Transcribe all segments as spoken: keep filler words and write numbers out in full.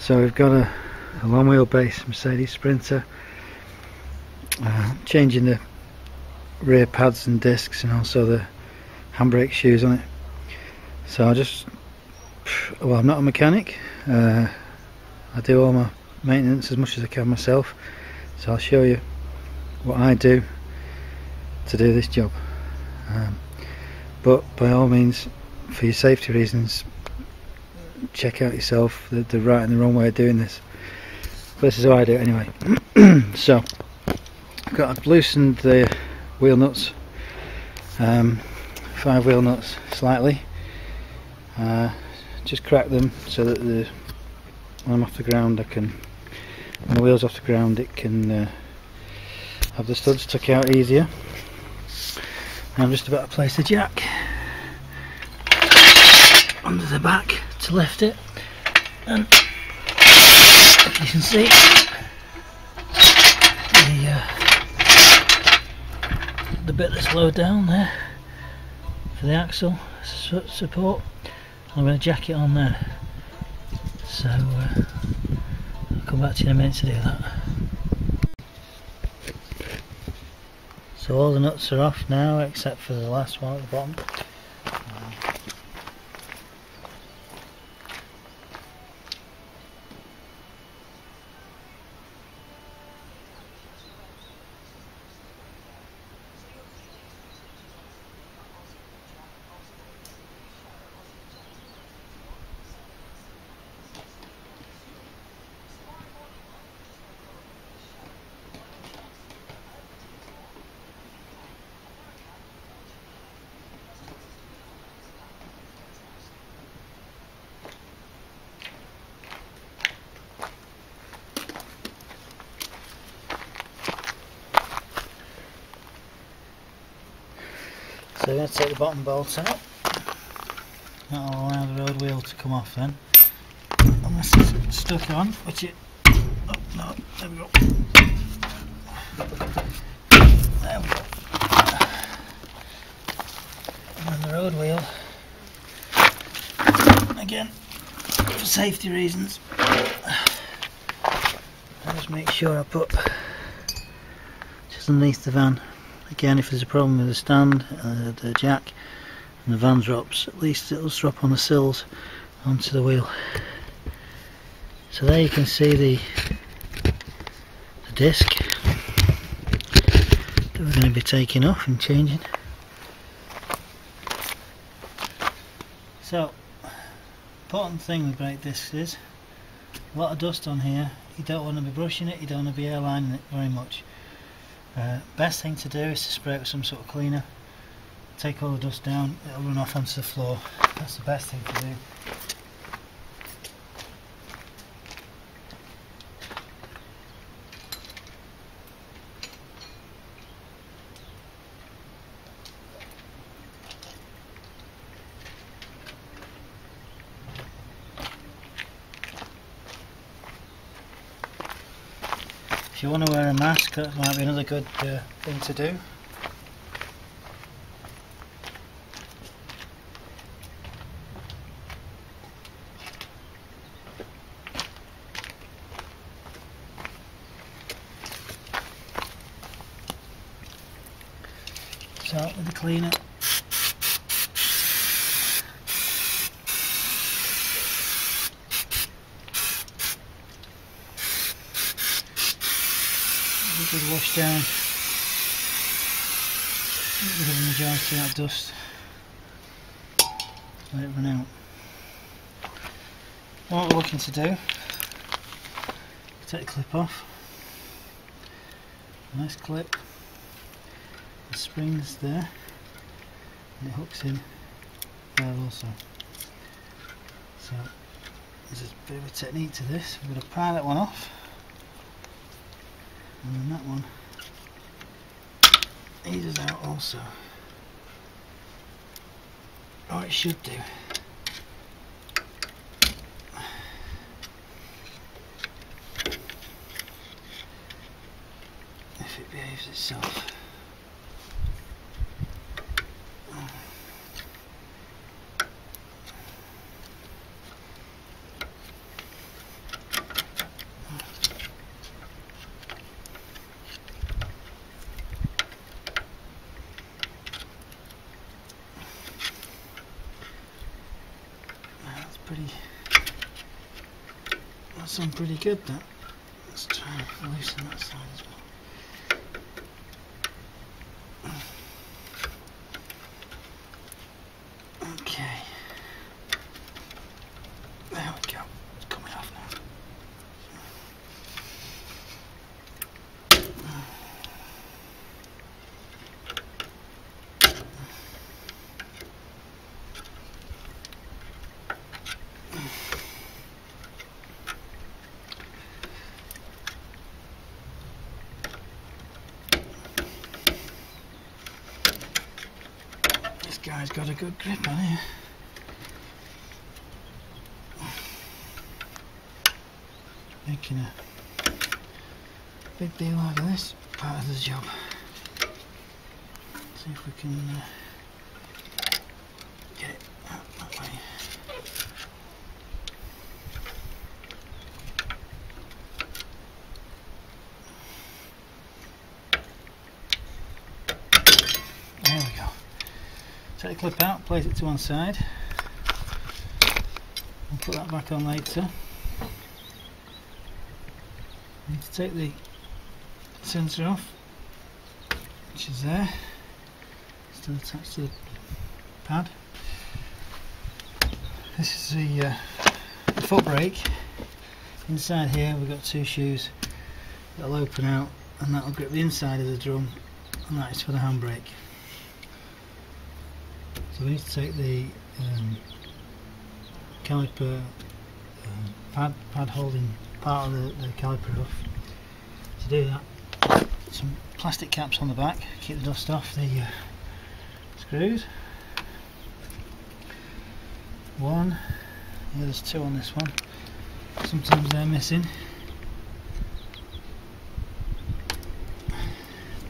So we've got a, a long wheelbase Mercedes Sprinter, uh, changing the rear pads and discs and also the handbrake shoes on it. So I just, well, I'm not a mechanic, uh, I do all my maintenance as much as I can myself, so I'll show you what I do to do this job. Um, but by all means, for your safety reasons, check out yourself the, the right and the wrong way of doing this. But this is how I do it anyway. So I've got I've loosened the wheel nuts, um, five wheel nuts slightly, uh, just crack them so that the when I'm off the ground I can, when the wheel's off the ground it can uh, have the studs tuck out easier. And I'm just about to place the jack under the back to lift it, and you can see the, uh, the bit that's low down there for the axle support, and I'm going to jack it on there. So uh, I'll come back to you in a minute to do that. So all the nuts are off now except for the last one at the bottom. So we're going to take the bottom bolt out. That will allow the road wheel to come off then. Unless it's stuck on, which it... Oh no, there we go. There we go. And then the road wheel, again, for safety reasons, I'll just make sure I put just underneath the van. Again, if there's a problem with the stand, uh, the jack and the van drops, at least it'll drop on the sills onto the wheel. So there you can see the, the disc that we're going to be taking off and changing. So, important thing with brake discs is a lot of dust on here. You don't want to be brushing it, you don't want to be airlining it very much. Uh, best thing to do is to spray it with some sort of cleaner, take all the dust down, it'll run off onto the floor. That's the best thing to do. If you want to wear a mask, that might be another good uh, thing to do. So with the cleaner. Good wash down, get rid of the majority of that dust, let it run out. What we're looking to do, take the clip off, nice clip, the spring's there and it hooks in there also. So there's a bit of a technique to this, we're going to pry that one off. And then that one eases out also. Or it should do. If it behaves itself. That sounds pretty good, that. Let's try and loosen that side as well. Guy's got a good grip on it. Making a big deal out of this part of the job. See if we can uh, get it out that way. Take the clip out, place it to one side, and put that back on later. I need to take the sensor off, which is there, still attached to the pad. This is the, uh, the foot brake. Inside here we've got two shoes that'll open out, and that'll grip the inside of the drum, and that is for the handbrake. So we need to take the um, caliper um, pad, pad holding part of the, the caliper off. To do that, some plastic caps on the back, keep the dust off the uh, screws. One, yeah, there's two on this one, sometimes they're missing.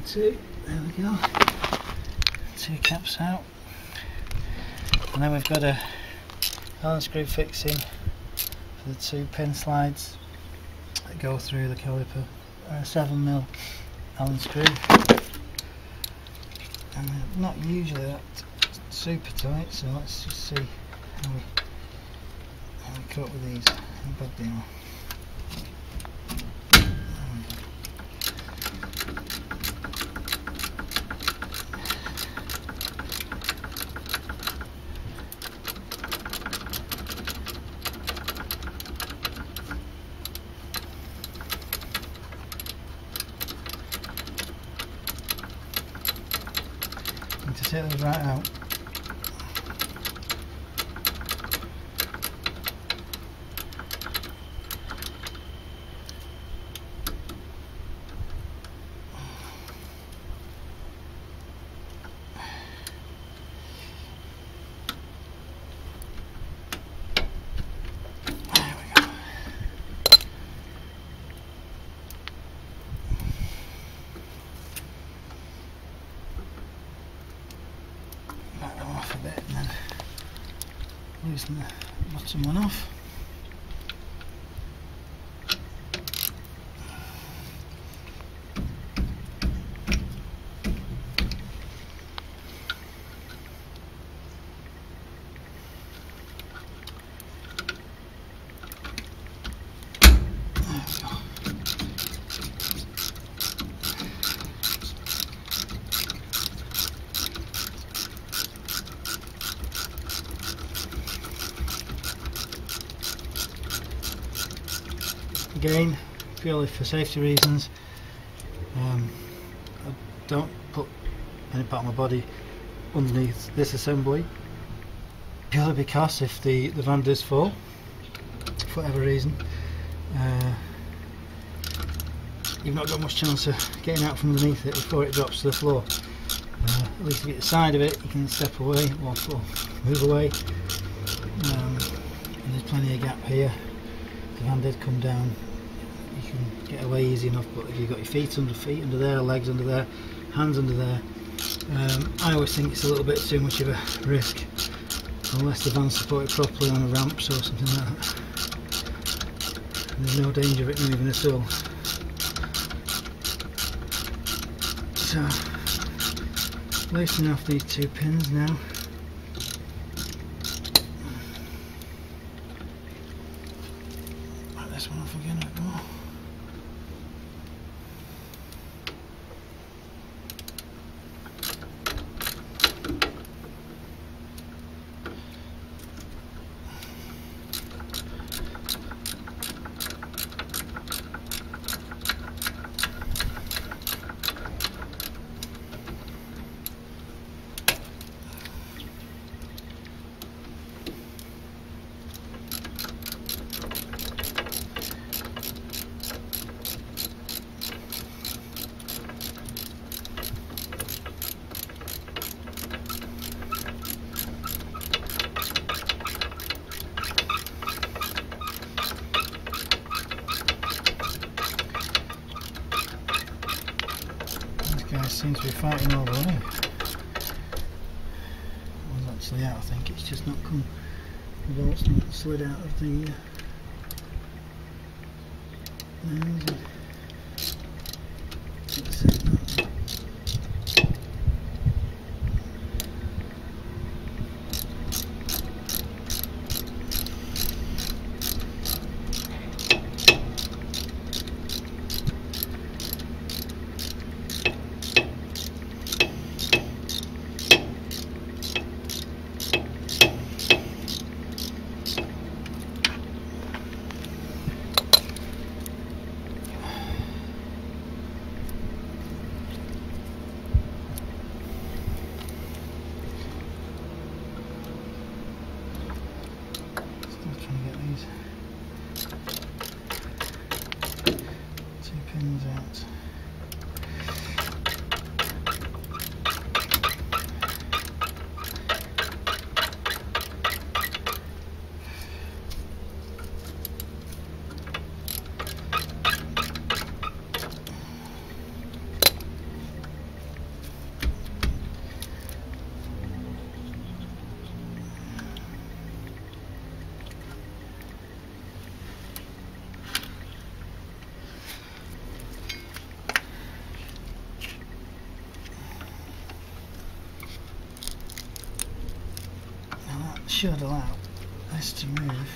Two, there we go, two caps out. And then we've got a Allen screw fixing for the two pin slides that go through the caliper, a seven millimeter Allen screw. And they're not usually that super tight, so let's just see how we, how we cope with these. Not a bad deal. Take those right out. Loosen the bottom one off. Again, purely for safety reasons, um, I don't put any part of my body underneath this assembly, purely because if the, the van does fall, for whatever reason, uh, you've not got much chance of getting out from underneath it before it drops to the floor. Uh, at least if you get the side of it, you can step away or, or move away, um, and there's plenty of gap here. If the van did come down, you can get away easy enough, but if you've got your feet under feet under there, legs under there, hands under there, um, I always think it's a little bit too much of a risk unless the van's supported properly on a ramp or something like that. And there's no danger of it moving at all. So, loosening off these two pins now. this one off again, I know. Seems to be fighting all the way. One's actually out, I think. It's just not come. The bolt's not slid out of the. Uh, That's it. Should allow this to move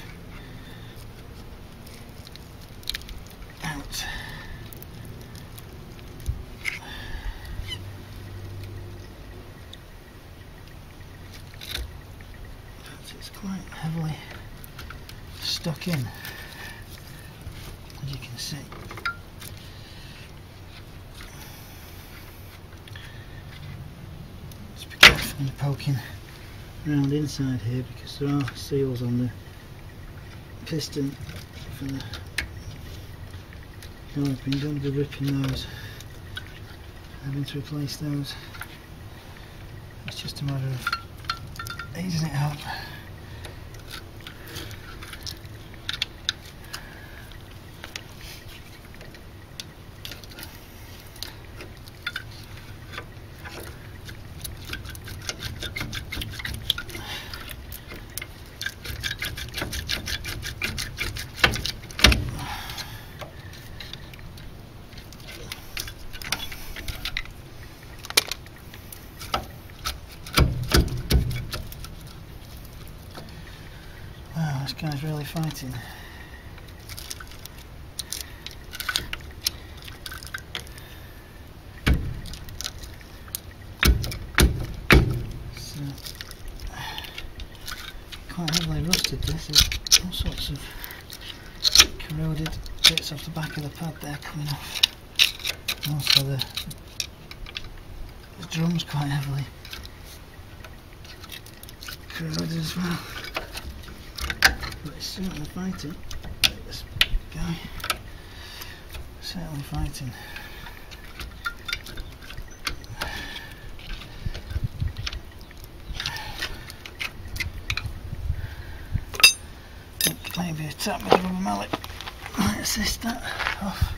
out. But it's quite heavily stuck in, as you can see. Just be careful when you're poking around the inside here, because there are seals on the piston for the developing. You don't want to be ripping those, having to replace those. It's just a matter of easing it out. This guy's really fighting. So, quite heavily rusted this. There's all sorts of corroded bits off the back of the pad there coming off. And also the, the drum's quite heavily corroded as well. But it's certainly fighting. This guy, certainly fighting. I think maybe attack with a rubber mallet might assist that off.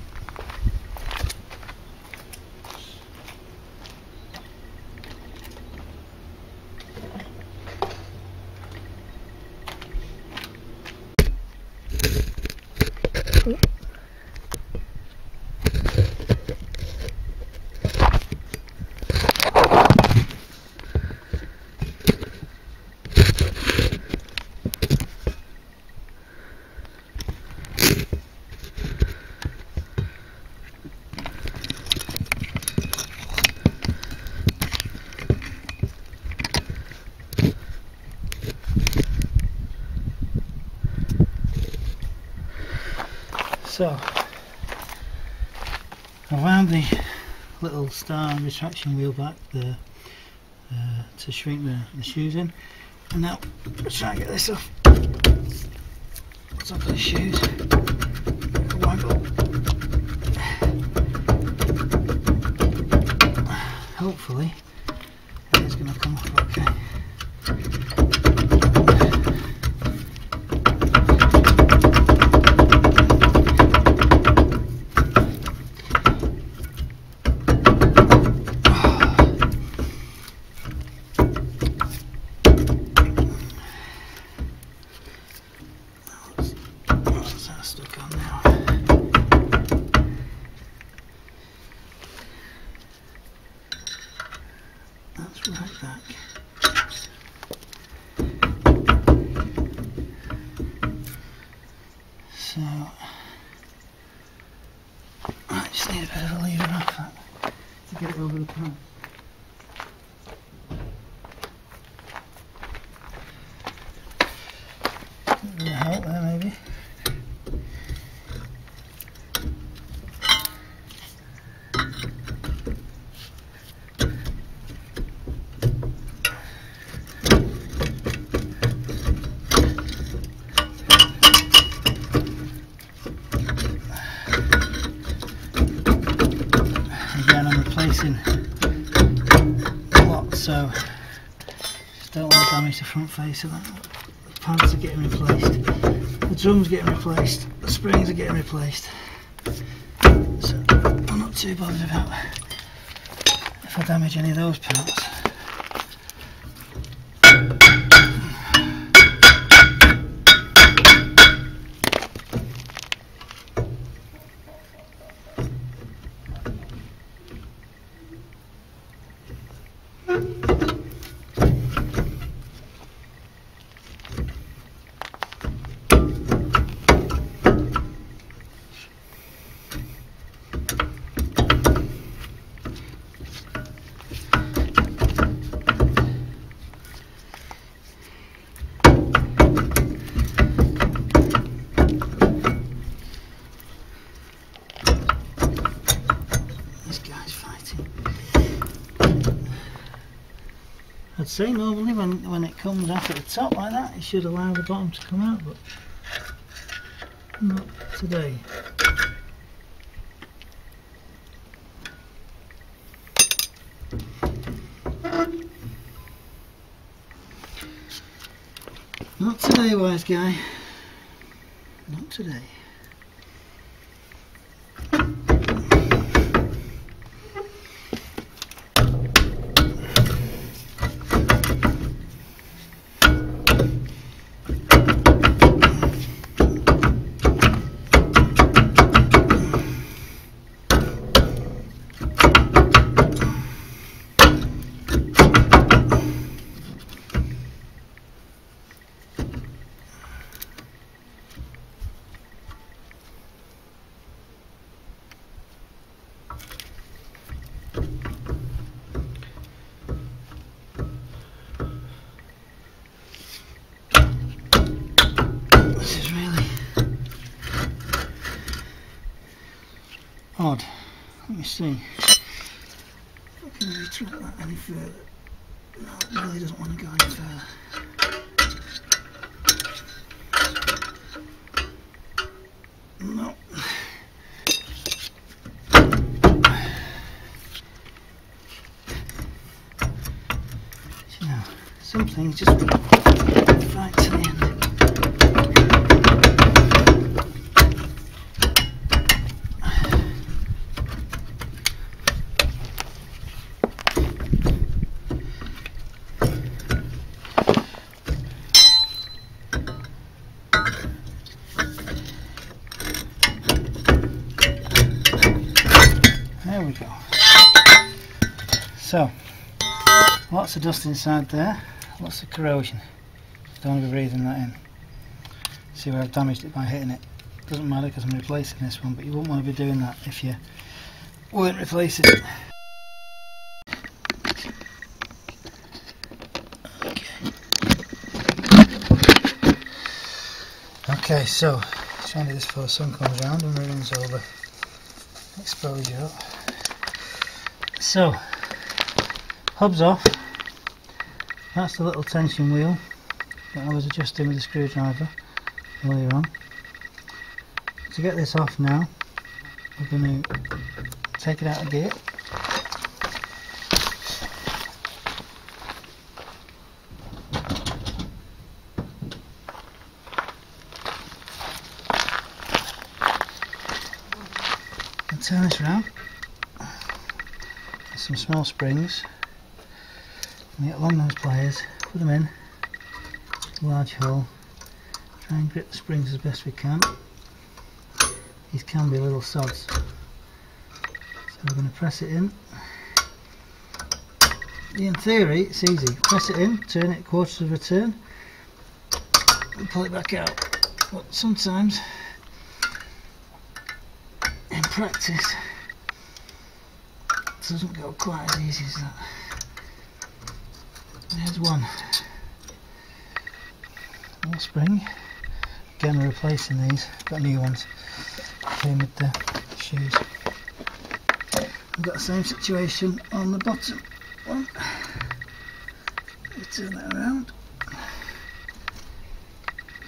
So around the little star retraction wheel back there uh, to shrink the, the shoes in, and now let's try and get this off top of the shoes. Hopefully it's going to come off okay. What's that stuck on now? That's right back. So I just need a bit of a lever off that to get it over the pump. A bit of help there maybe. So just don't want to damage the front face of that. The pants are getting replaced, the drums are getting replaced, the springs are getting replaced, so I'm not too bothered about if I damage any of those parts. I'd say normally when, when it comes off at the top like that, it should allow the bottom to come out, but not today. Not today, wise guy. Not today. Odd. Let me see. Can we track that any further? No, it really doesn't want to go any further. No. You know, some things just right to the end. There we go. So, lots of dust inside there, lots of corrosion. Don't want to be breathing that in. See where I've damaged it by hitting it. Doesn't matter because I'm replacing this one, but you wouldn't want to be doing that if you weren't replacing it. Okay, okay so shiny this before the sun comes round and ruins all the exposure up. So, hub's off, that's the little tension wheel that I was adjusting with the screwdriver earlier on. To get this off now, we're going to take it out of gear. And turn this around. There's some small springs. And get along those pliers, put them in, large hole, try and grip the springs as best we can. These can be little sods. So we're going to press it in. In theory it's easy. Press it in, turn it quarters of a turn, and pull it back out. But sometimes in practice it doesn't go quite as easy as that. There's one. More spring. Again, we're replacing these. Got new ones. Came with the shoes. We've got the same situation on the bottom one. You turn that around.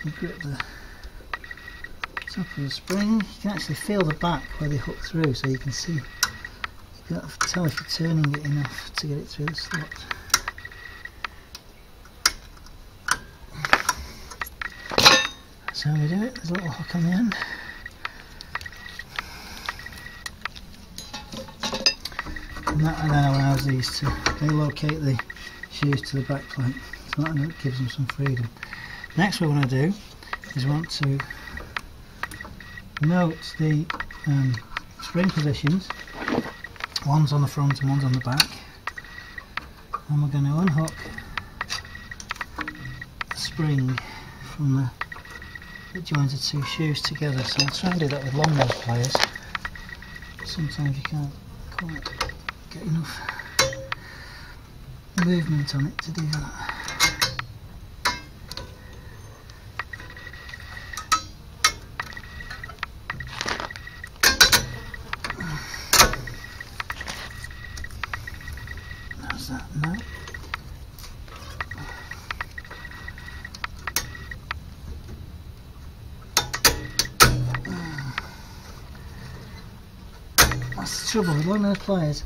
You grip the top of the spring. You can actually feel the back where they hook through, so you can see. You can tell if you're turning it enough to get it through the slot. So we do it, there's a little hook on the end. And that then allows these to, they locate the shoes to the back plate. So that gives them some freedom. Next what we want to do is we want to note the um, spring positions. One's on the front and one's on the back. And we're going to unhook the spring from the that joins the two shoes together, so I'll try and do that with long nose pliers. Sometimes you can't quite get enough movement on it to do that. How's that now? That's the trouble with long nose pliers,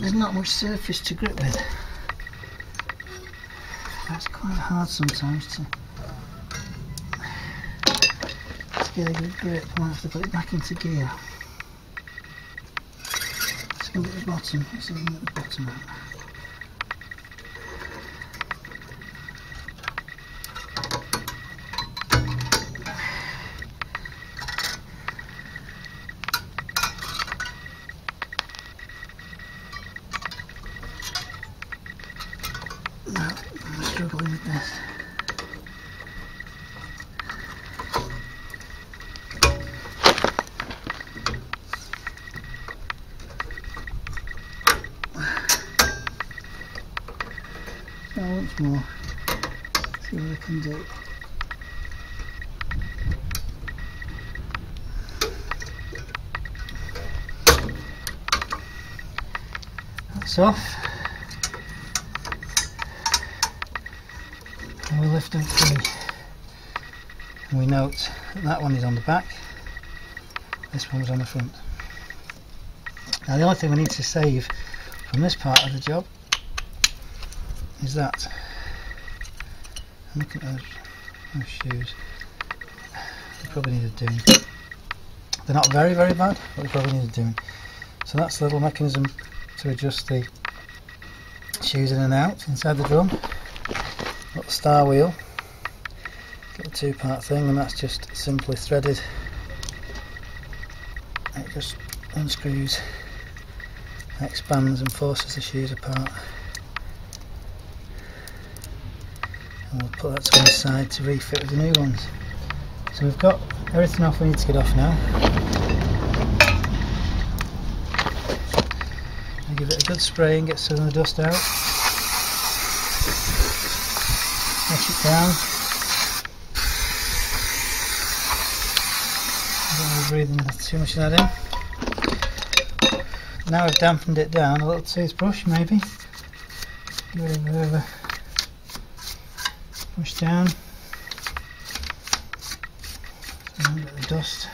there's not much surface to grip with. That's quite hard sometimes to, to get a good grip. I have to put it back into gear. Let's go at the bottom, let's see if we can get the bottom out. No, I'm struggling with this. So once more, see what I can do. That's off. We lift them free and we note that, that one is on the back, this one's on the front. Now the only thing we need to save from this part of the job is that. Look at those, those shoes, they probably need a doing. They're not very very bad, but they probably need a doing. So that's the little mechanism to adjust the shoes in and out inside the drum. Got the star wheel, got a two part thing, and that's just simply threaded. It just unscrews, expands and forces the shoes apart. And we'll put that to one side to refit with the new ones. So we've got everything off we need to get off now. I'll give it a good spray and get some of the dust out. Push it down. breathing too much of that in. Now I've dampened it down, a little toothbrush maybe. Give it a bit of a push down. And get the dust.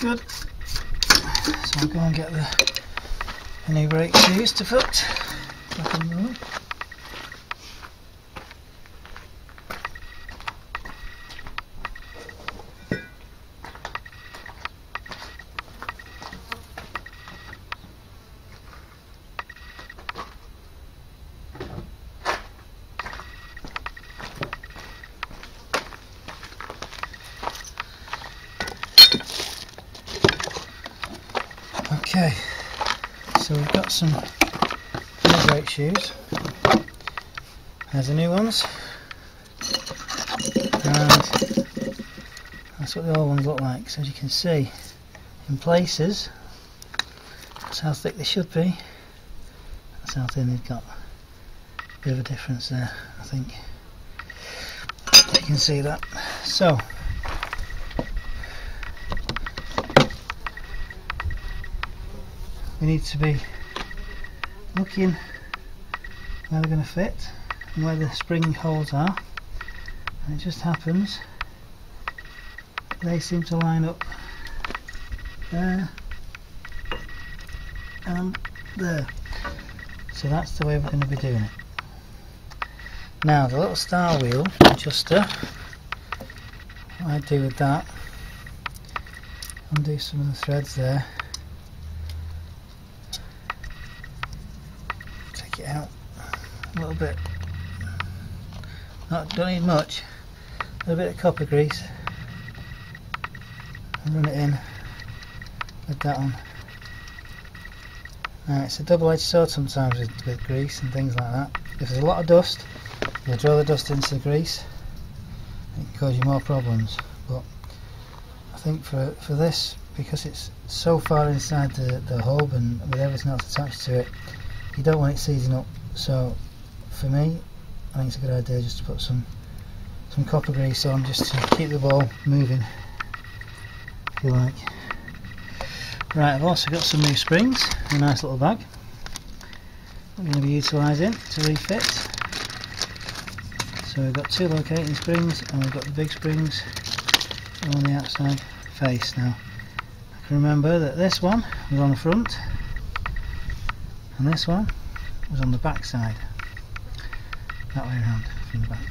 Good. So I'll go and get the penny brake shoes to put back on the road. Okay, so we've got some new brake shoes. There's the new ones, and that's what the old ones look like. So as you can see, in places, that's how thick they should be. That's how thin they've got. A bit of a difference there, I think. You can see that. So. We need to be looking where they're going to fit and where the spring holes are, and it just happens they seem to line up there and there, so that's the way we're going to be doing it. Now the little star wheel adjuster, what I do with that, undo some of the threads there, out a little bit, not don't need much, a little bit of copper grease, and run it in with that on. Now it's a double-edged sword sometimes with, with grease and things like that. If there's a lot of dust, you'll draw the dust into the grease, it can cause you more problems. But I think for for this, because it's so far inside the, the hub and with everything else attached to it, you don't want it seizing up, so for me I think it's a good idea just to put some some copper grease on, just to keep the ball moving if you like. Right, I've also got some new springs in a nice little bag I'm going to be utilising to refit. So we've got two locating springs and we've got the big springs on the outside face. Now I can remember that this one was on the front and this one was on the back side, that way around from the back.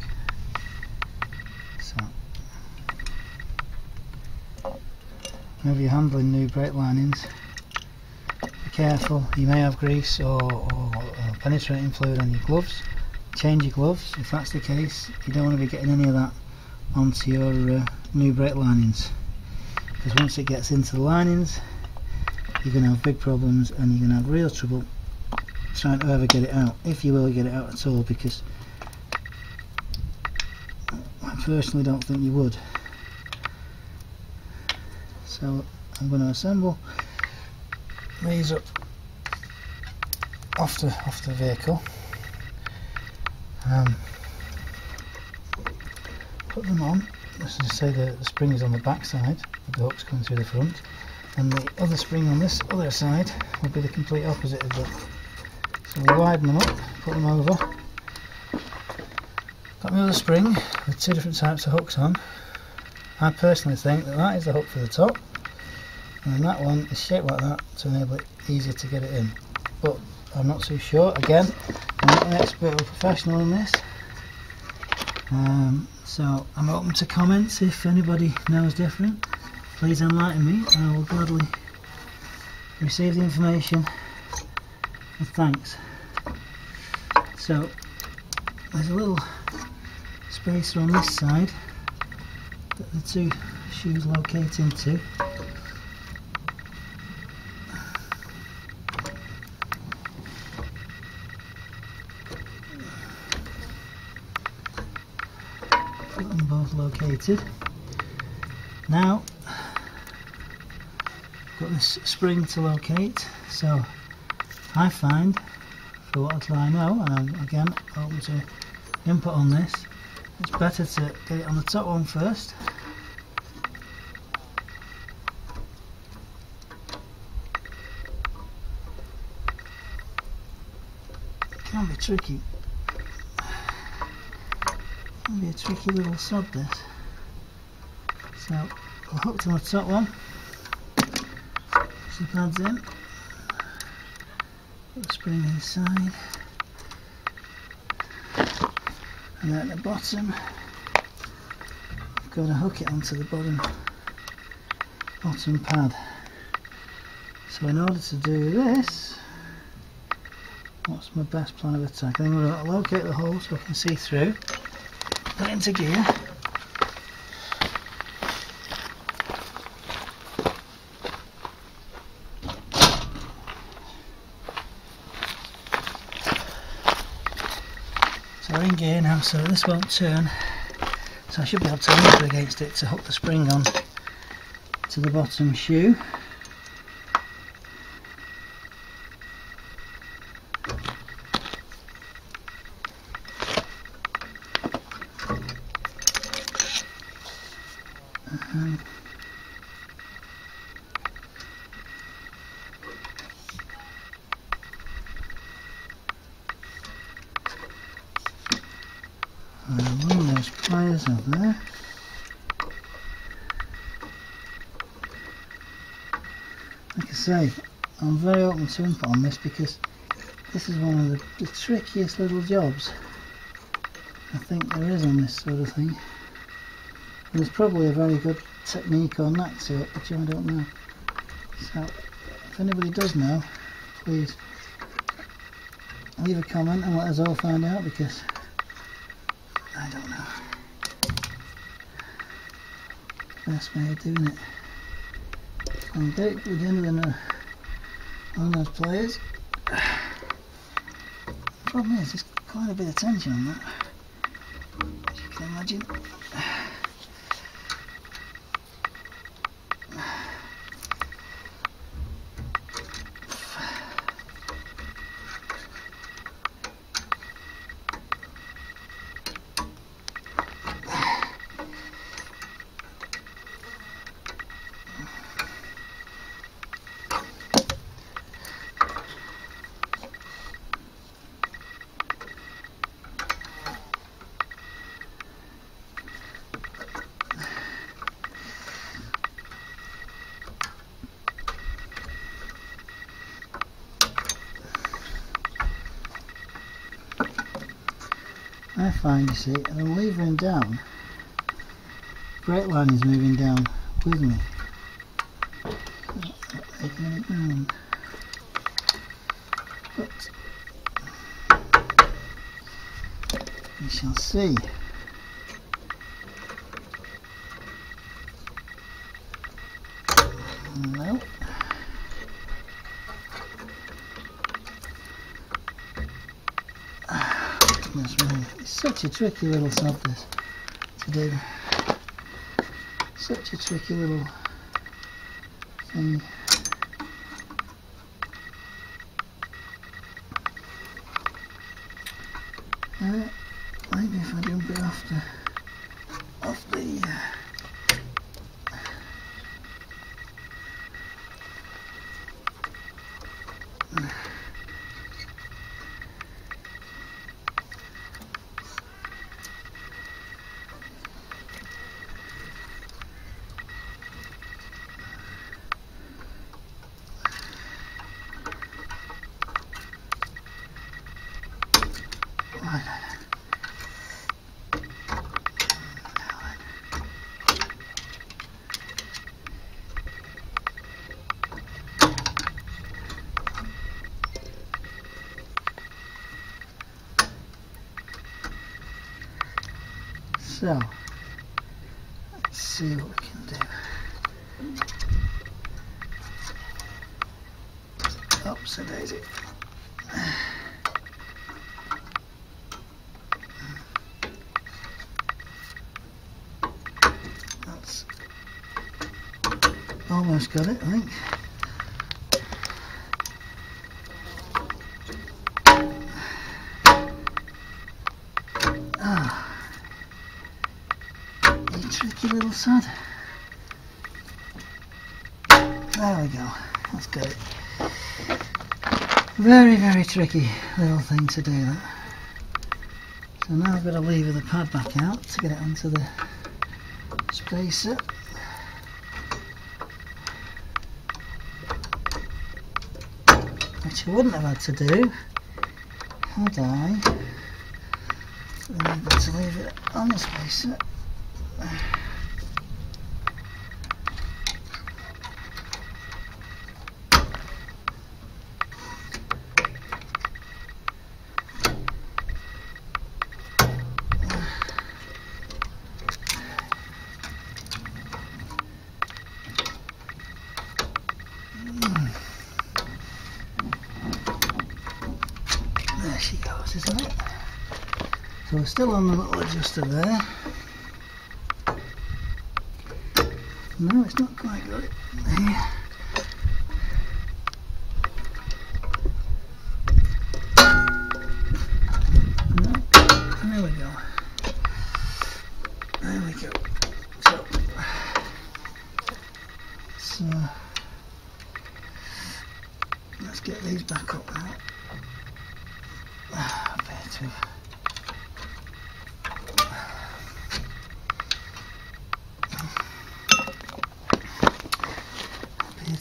So, whenever you're handling new brake linings, be careful. You may have grease or, or, or penetrating fluid on your gloves. Change your gloves if that's the case. You don't want to be getting any of that onto your uh, new brake linings, because once it gets into the linings, you're going to have big problems and you're going to have real trouble trying to ever get it out, if you will get it out at all, because I personally don't think you would. So I'm going to assemble these up off the off the vehicle, um, put them on. Let's just say the, the spring is on the back side, the hook's coming through the front, and the other spring on this other side will be the complete opposite of that. We widen them up, put them over. Got my other spring with two different types of hooks on. I personally think that that is the hook for the top, and then that one is shaped like that to enable it easier to get it in. But I'm not too sure. Again, I'm not an expert or professional in this, um, so I'm open to comments if anybody knows different. Please enlighten me, and I will gladly receive the information of thanks. So there's a little spacer on this side that the two shoes locate into. Got them both located. Now I've got this spring to locate, so I find, for what little I know, and I'm again open to input on this, it's better to get it on the top one first, it can be tricky. It'll be a tricky little sod, this. So we'll hook to the top one, push the pads in, put the spring inside, and then at the bottom I've got to hook it onto the bottom bottom pad. So in order to do this, what's my best plan of attack? I think we're going to locate the hole so I can see through. Put it into gear. So we're in gear now, so this won't turn. So I should be able to lean against it to hook the spring on to the bottom shoe. Um, and lean those pliers up there. Like I say, I'm very open to input on this because this is one of the, the trickiest little jobs I think there is on this sort of thing. There's probably a very good technique or knack to it, which I don't know. So, if anybody does know, please leave a comment and let us all find out, because I don't know. Best way of doing it. And do it again with one of those players. The problem is, there's quite a bit of tension on that, as you can imagine. I find, you see, I'm levering down, brake line is moving down with me. But we shall see. No. It's such a tricky little sod, this, to do. Such a tricky little thing. Uh, maybe if I jump it off the off the uh, uh, So let's see what we can do. Oops, a daisy. That's almost got it, I think. Little sod. There we go. That's good. Very, very tricky little thing to do that. So now I've got to lever the pad back out to get it onto the spacer. Which I wouldn't have had to do had I remembered to leave it on the spacer. So we're still on the little adjuster there. No, it's not quite got it. No. There we go. There we go. So, so let's get these back up now. Ah, better.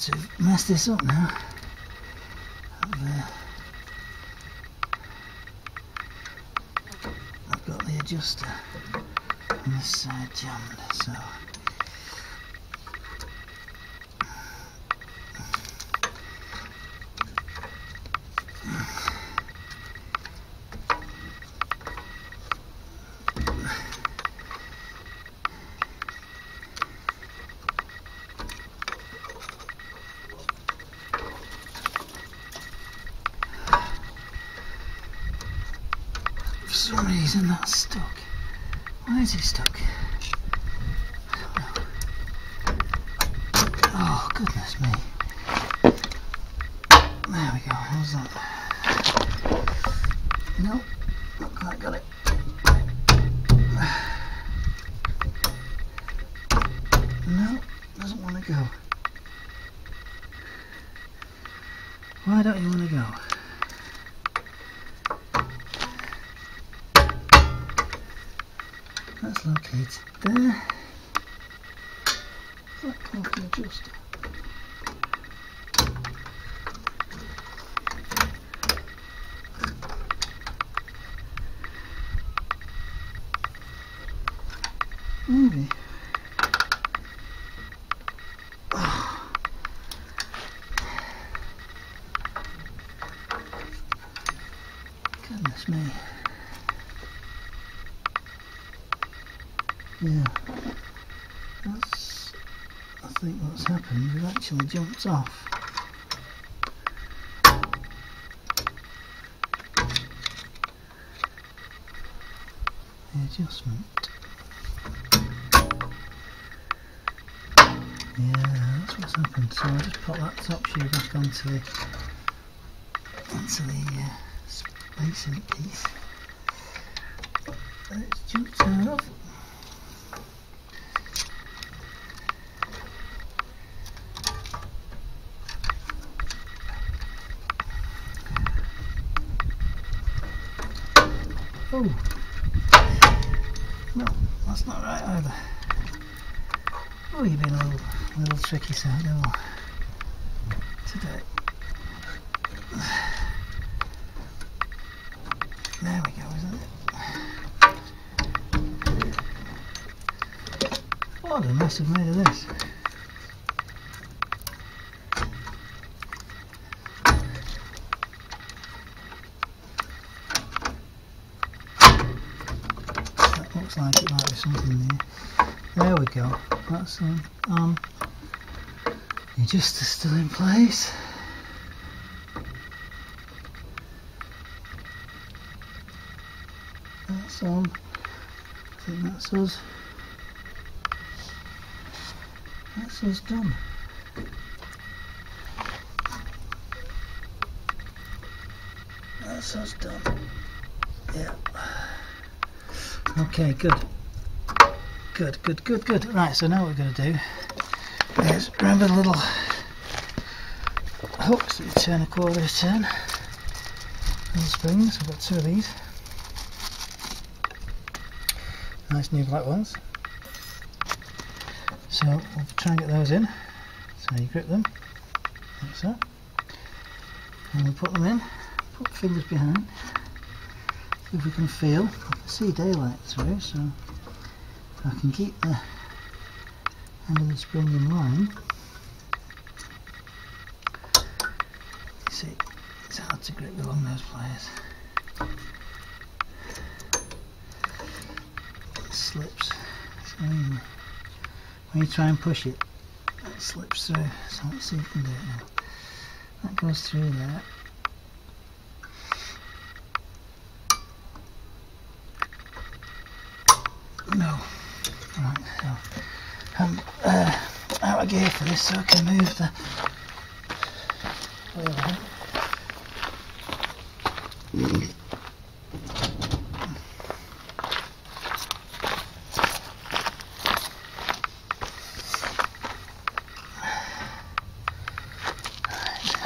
To mess this up now. I've, uh, I've got the adjuster on this side jammed, so for some reason that's stuck. Why is it stuck? Oh, goodness me. There we go, how's that? Nope, not quite got it. No, doesn't want to go. Why don't you want to go? That's located there. That can't be adjusted. Maybe. Oh. Goodness me. Yeah, that's, I think what's happened, we've actually jumped off. The adjustment. Yeah, that's what's happened, so I just put that top shoe back onto the, onto the uh, spacing piece. Let's jump it off. Oh, no, that's not right either. Oh, you've been a little, little tricky, so I know today. There we go, isn't it? What a mess I've made of this. looks like it might be something there. There we go, that's on. Um, the adjuster's still in place. That's on. I think that's us. That's us done. That's us done. Yeah. Okay, good. Good, good, good, good. Right, so now what we're going to do is remember the little hooks that you turn a quarter of a turn. These springs, I've got two of these. Nice new black ones. So we'll try and get those in. So you grip them, like so. And we'll put them in. Put fingers behind, see if we can feel. I can see daylight through, so if I can keep the end of the spring in line. You see, it's hard to grip along those pliers. It slips. So when you try and push it, it slips through. So let's see if we can do it now. That goes through there. No. Right, so I'm uh, out of gear for this, so I can move the wheel out. Right,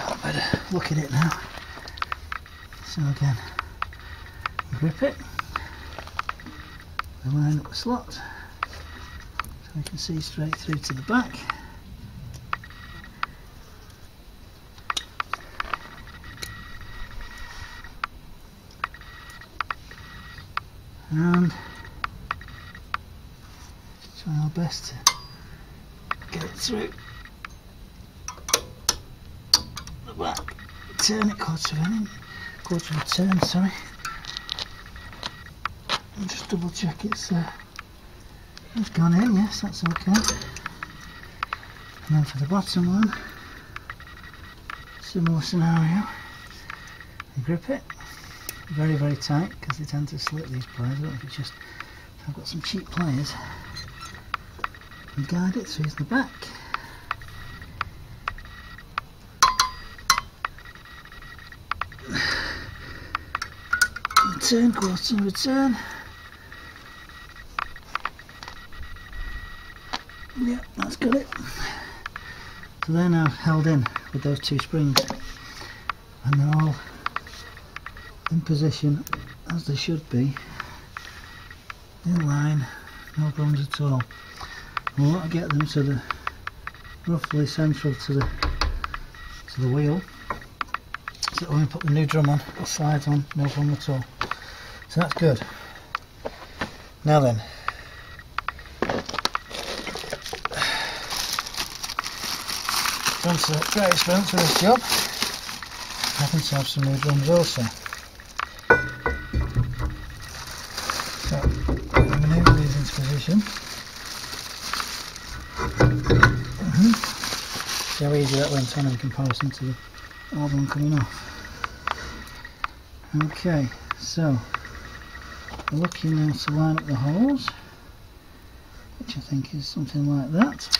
I better look at it now. So again, grip it. We line up the slot so we can see straight through to the back. And try our best to get it through the back. Turn it quarter of an inch, quarter of a turn, sorry. Just double check it's uh, it's gone in. Yes, that's okay. And then for the bottom one, similar scenario. You grip it very very tight because they tend to slip, these pliers. I don't know if it's just I've got some cheap pliers. And guide it through the back. And turn, quarter, return. Yeah, that's got it. So they're now held in with those two springs, and they're all in position as they should be, in line, no problems at all. We want to get them to the roughly central to the to the wheel, so that when we put the new drum on, it slides on, no problem at all. So that's good. Now then. That's a great experience for this job. I happen to have some new drums also. So, I'm going to manoeuvre these into position. Mm-hmm. See how easy that went on in comparison to the old one coming off. Okay, so we're looking now to line up the holes, which I think is something like that.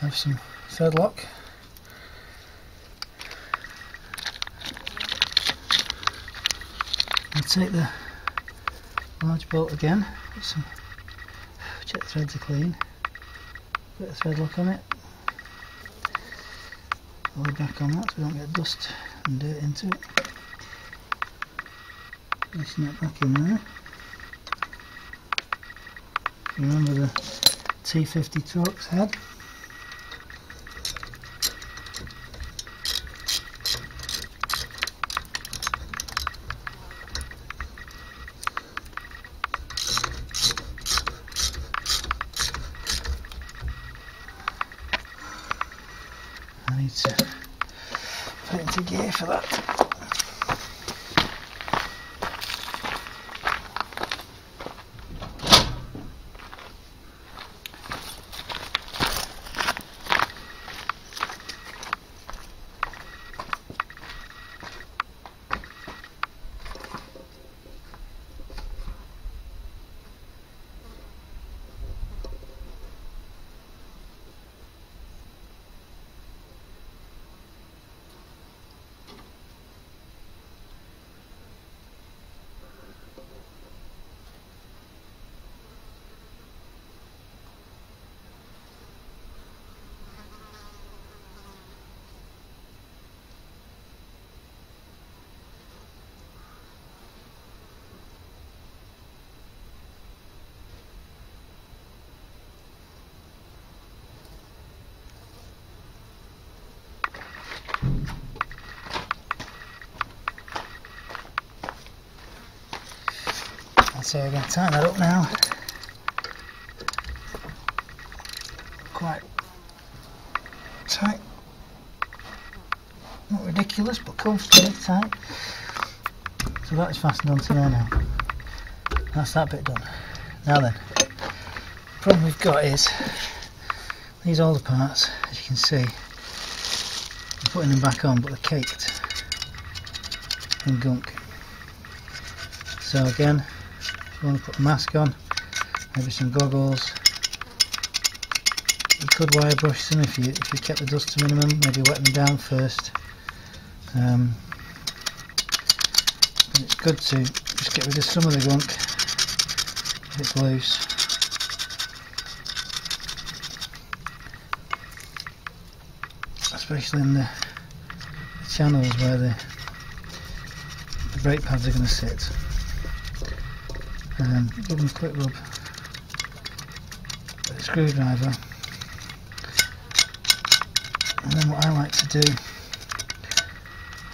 Have some thread lock. I'll take the large bolt again, put some check threads are clean, put a thread lock on it, pull it back on that so we don't get dust and dirt into it. Placing that back in there. Remember the T fifty Torx head. Put into gear for that. So we're going to tighten that up now. Quite tight. Not ridiculous, but comfortably tight. So that is fastened onto there now. That's that bit done. Now then, the problem we've got is these older parts, as you can see, I'm putting them back on, but they're caked in gunk. So again, if you want to put a mask on, maybe some goggles, you could wire brush them if you, if you kept the dust to minimum, maybe wet them down first. Um, but it's good to just get rid of some of the gunk if it's loose. Especially in the channels where the, the brake pads are going to sit. Um, give them a quick rub with a screwdriver. And then what I like to do,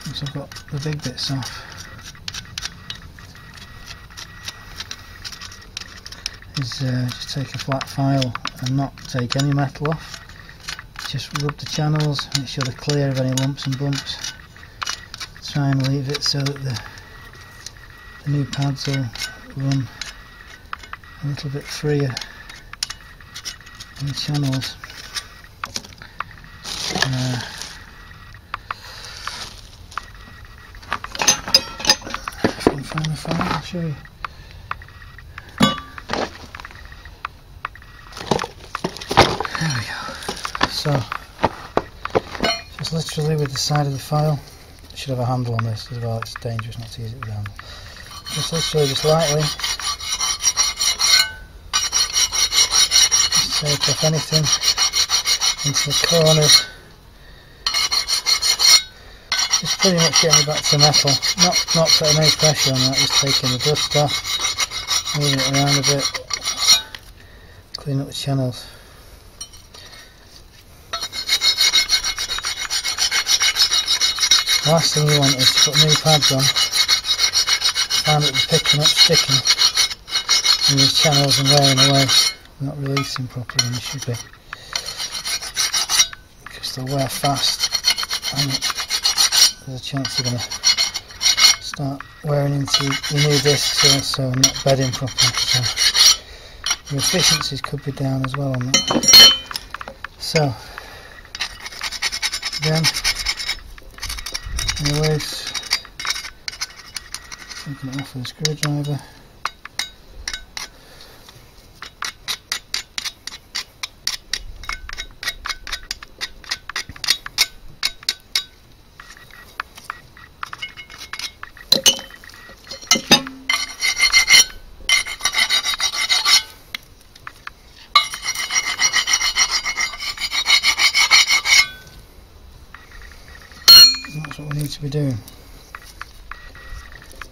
once I've got the big bits off, is uh, just take a flat file and not take any metal off. Just rub the channels, make sure they're clear of any lumps and bumps. Try and leave it so that the, the new pads will run a little bit freer in the channels. Uh, if I can find the file, I'll show you. So, just literally with the side of the file, I should have a handle on this as well, it's dangerous not to use it with a handle. Just literally, just lightly, just take off anything into the corners. Just pretty much getting it back to metal, not, not putting any pressure on that, just taking the dust off, moving it around a bit, clean up the channels. The last thing you want is to put new pads on, find that they're picking up, sticking in these channels and wearing away, not releasing properly when they should be, because they'll wear fast and there's a chance they're going to start wearing into your new discs also and not bedding properly, so your efficiencies could be down as well on that. So again, anyways, taking it off with a screwdriver. That's what we need to be doing,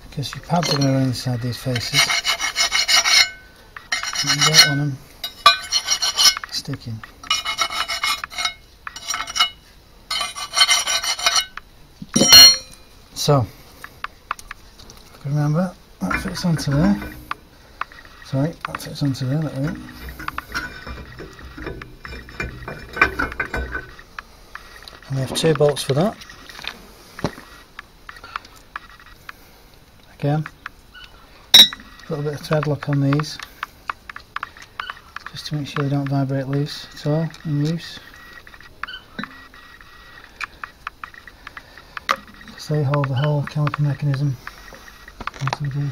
because your pads are going to run inside these faces and you don't want them sticking. So remember, that fits onto there, sorry, that fits onto there, that way. And we have two bolts for that. Again, a little bit of thread lock on these, just to make sure they don't vibrate loose at all in use, because they hold the whole caliper mechanism onto the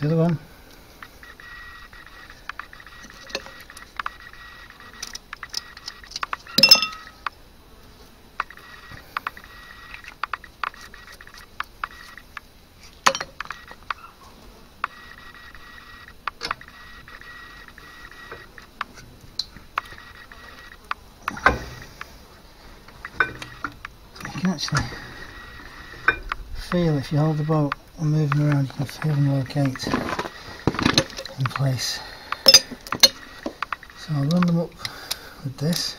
the other one. actually feel, if you hold the boat and move them around, you can feel them locate in place. So I'll run them up with this.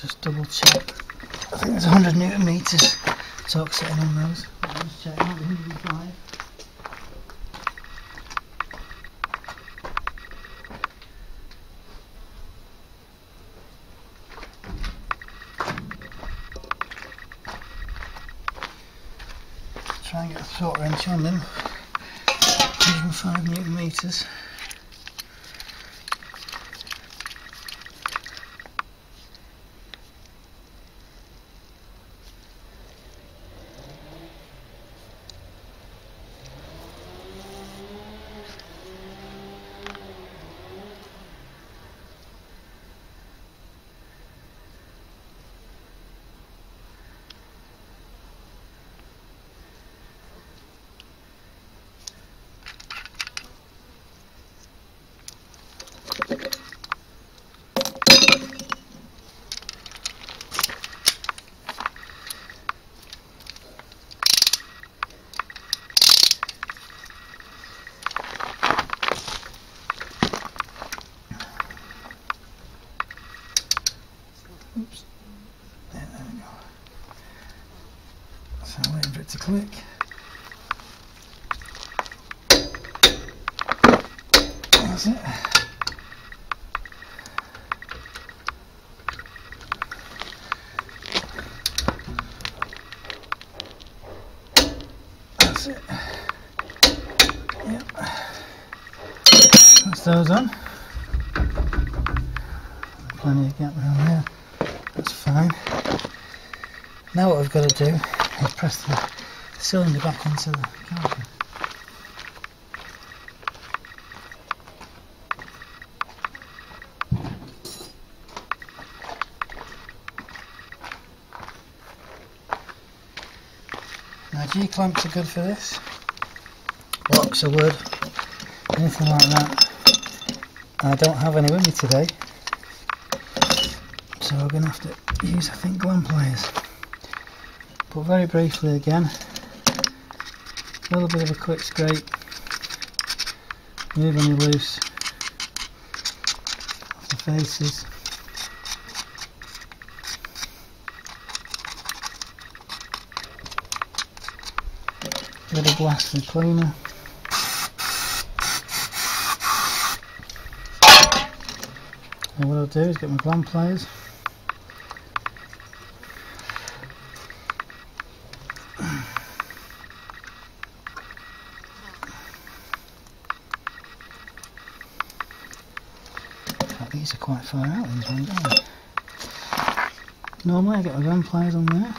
Just double check. I think there's one hundred newton meters torque sitting on those. I'll just check. one hundred five. Try and get a torque wrench on them. one hundred five newton meters. Oops. Yeah, there we go. So I'm waiting for it to click. That's it. That's it. Yep. That's those on. Plenty of gap around there. That's fine. Now what we've got to do is press the cylinder back into the caliper. Now G-clamps are good for this. Blocks of wood, anything like that. I don't have any with me today, so we're going to have to use, I think, glam pliers. But very briefly again, a little bit of a quick scrape, move any loose off the faces. A little blast and cleaner. And what I'll do is get my glam pliers. These are quite far out, these ones, aren't they? Normally I get my glam pliers on there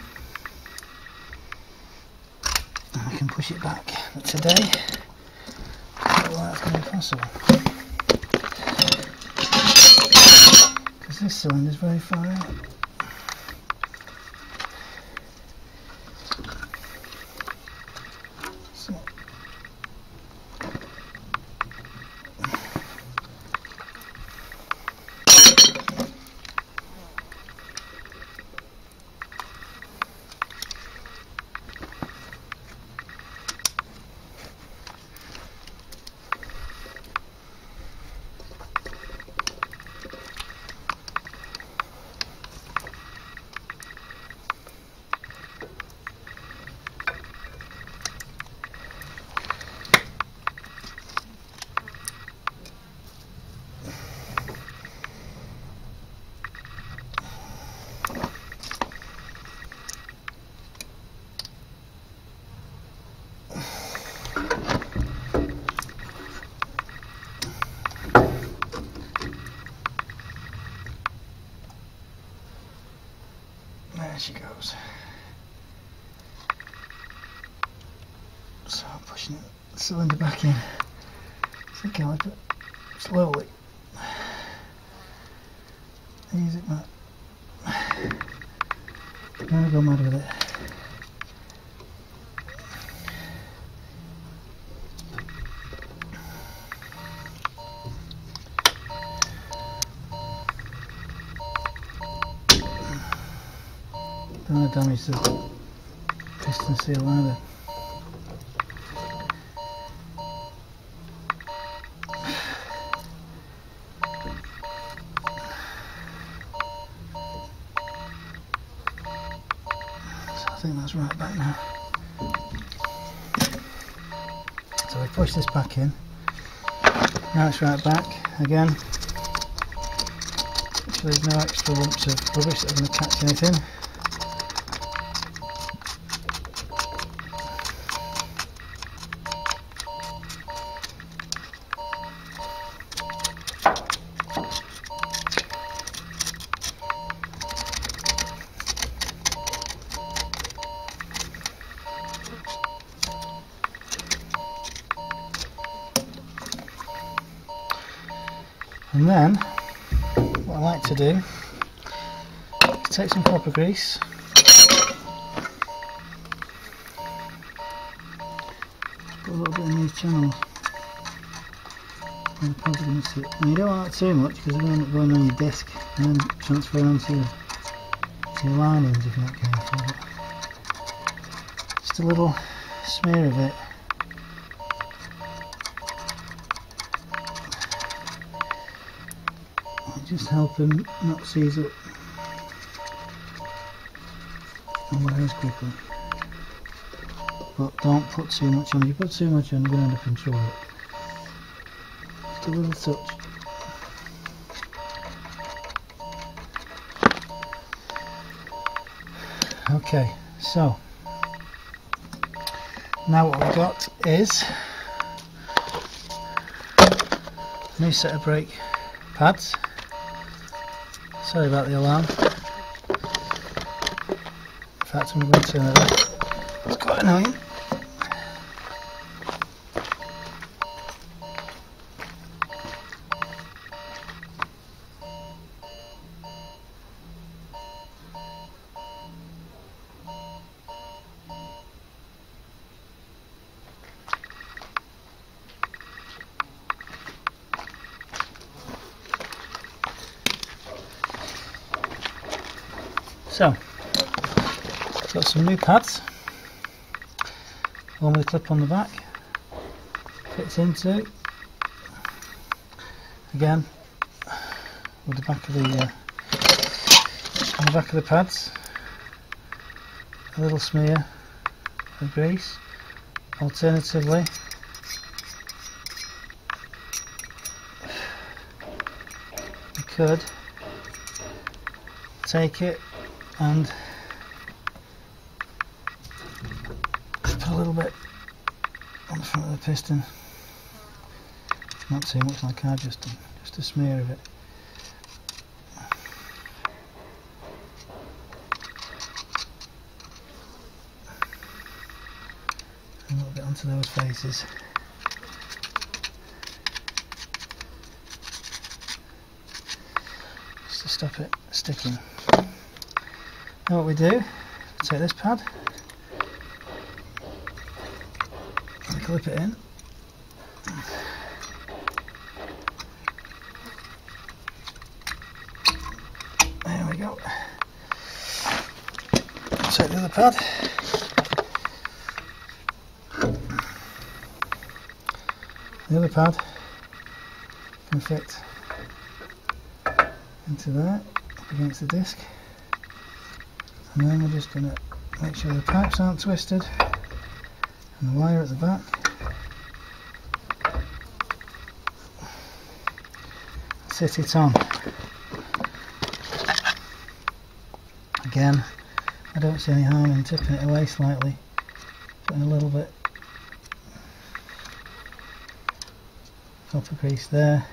and I can push it back, but today I don't know that's going to be possible because this cylinder is very far out. pushing the cylinder back in. So I caliper slowly. Use it, Matt. Now I go mad with it. Don't want to damage the piston seal either. I think that's right back now. So we push this back in. Now it's right back again. So there's no extra lumps of rubbish that are going to catch anything. And then, what I like to do is take some copper grease, put a little bit in these channels. And probably going to see it. And you don't want that too much because it'll end up going on your disc and then transferring onto your, your linings if you're not careful. Just a little smear of it. Just help him not seize up and wears quickly. But don't put too much on. You put too much on, you're going to end up in trouble. Just a little touch. Okay, so now what we've got is a new set of brake pads. Sorry about the alarm. In fact, I'm going to turn it off. It's quite annoying. So, got some new pads, one with a clip on the back, fits into, again, with the back of the, uh, on the back of the pads, a little smear of grease, alternatively, you could take it and put a little bit on the front of the piston, not too much like I've just done, just a smear of it. A little bit onto those faces. Just to stop it sticking. Now what we do, take this pad, and clip it in, there we go, take the other pad, the other pad can fit into there, up against the disc. And then we're just going to make sure the pipes aren't twisted and the wire at the back. Sit it on. Again, I don't see any harm in tipping it away slightly, putting a little bit of copper grease there,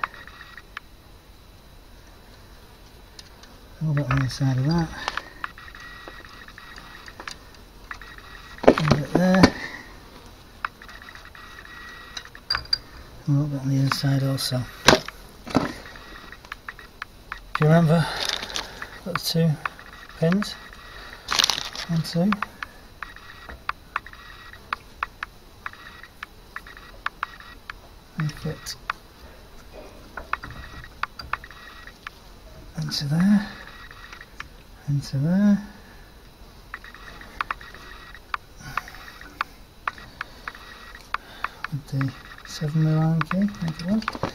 a little bit on the inside of that. There, a little bit on the inside also. If you remember, those two pins, one, two. Make it into there, into there. With the seven millimeter Allen key, I think it was.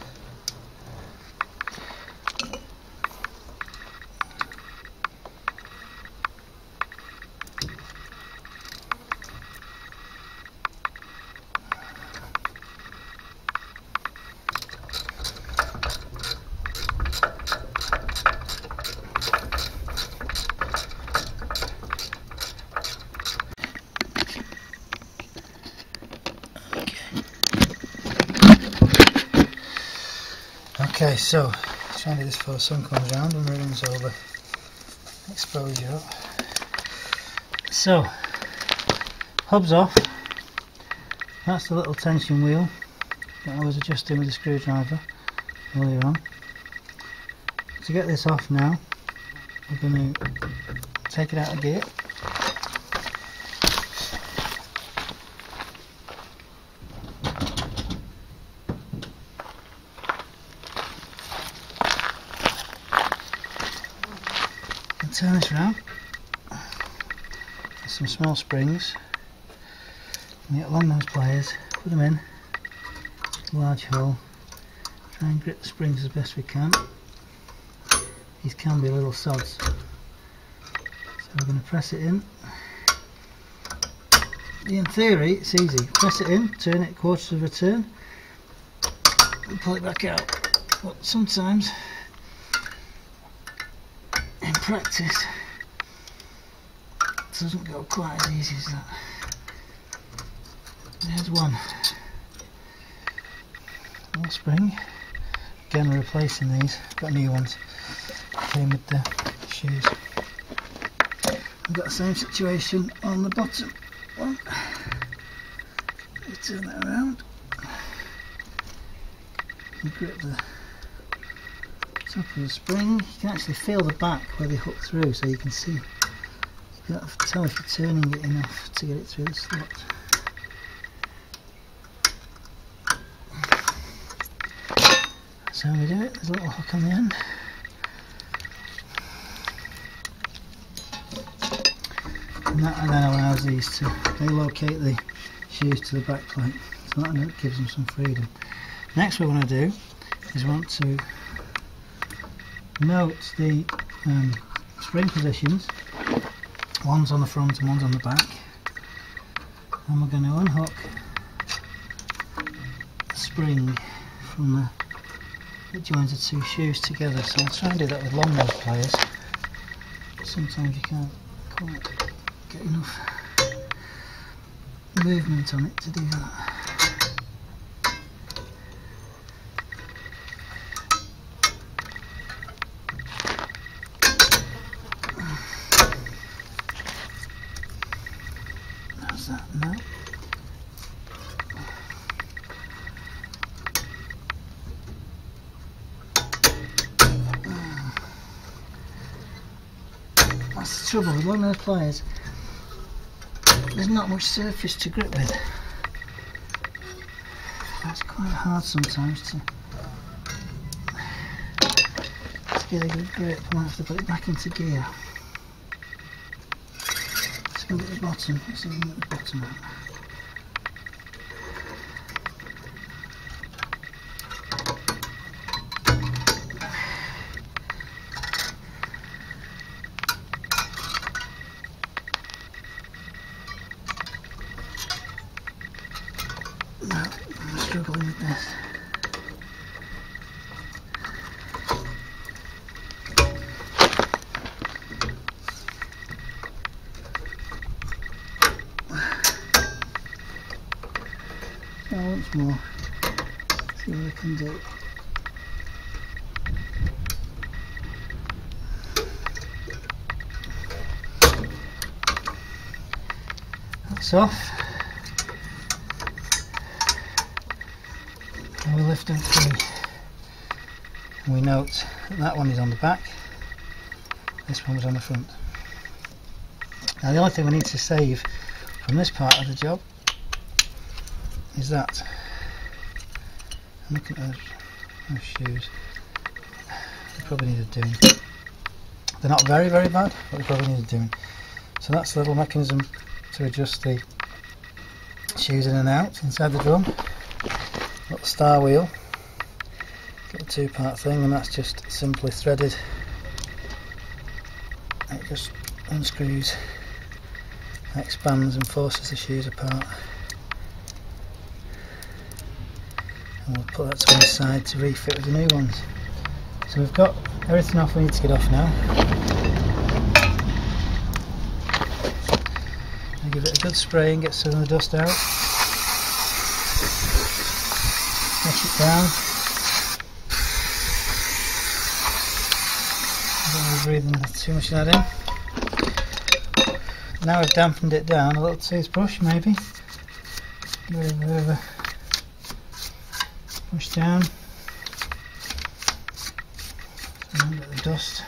Okay, so trying to do this before the sun comes round and ruins all the exposure up. So, hub's off. That's the little tension wheel that I was adjusting with the screwdriver earlier on. To get this off now, we're going to take it out of gear. Turn this round with some small springs and get along those pliers, put them in a large hole, try and grip the springs as best we can. These can be little sods, so we're going to press it in. In theory it's easy, press it in, turn it quarters of a turn and pull it back out, but sometimes practice it doesn't go quite as easy as that. There's one more spring. Again, we're replacing these. Got new ones. Came with the shoes. We've got the same situation on the bottom one. You turn that around. You grip the top of the spring, you can actually feel the back where they hook through, so you can see, you can tell if you're turning it enough to get it through the slot. That's how we do it. There's a little hook on the end. And that then allows these to locate the shoes to the back plate, so that gives them some freedom. Next what we want to do is we want to note the um, spring positions, one's on the front and one's on the back, and we're going to unhook the spring from the that joins the two shoes together. So I'll try and do that with long nose pliers. Sometimes you can't quite get enough movement on it to do that. That now. That's the trouble with long nose pliers. There's not much surface to grip with. It's quite hard sometimes to, to get a good grip. I might have to put it back into gear. At the bottom, let's see at the bottom of it. No, I'm struggling with this. Once more, see what I can do. That's off. and we lift him through, and we note that, that one is on the back, this one was on the front. Now the only thing we need to save from this part of the job is that, I'm looking at those, those shoes, they probably needed doing. They're not very very bad, but they probably needed doing. So that's the little mechanism to adjust the shoes in and out inside the drum. Little star wheel, little two part thing, and that's just simply threaded. And it just unscrews, expands and forces the shoes apart. And we'll put that to one side to refit with the new ones. So we've got everything off we need to get off now. I'll give it a good spray and get some of the dust out. Wash it down. I don't want to breathe too much of that in. Now I've dampened it down, a little toothbrush maybe. Give it a bit of a push down. And get the dust.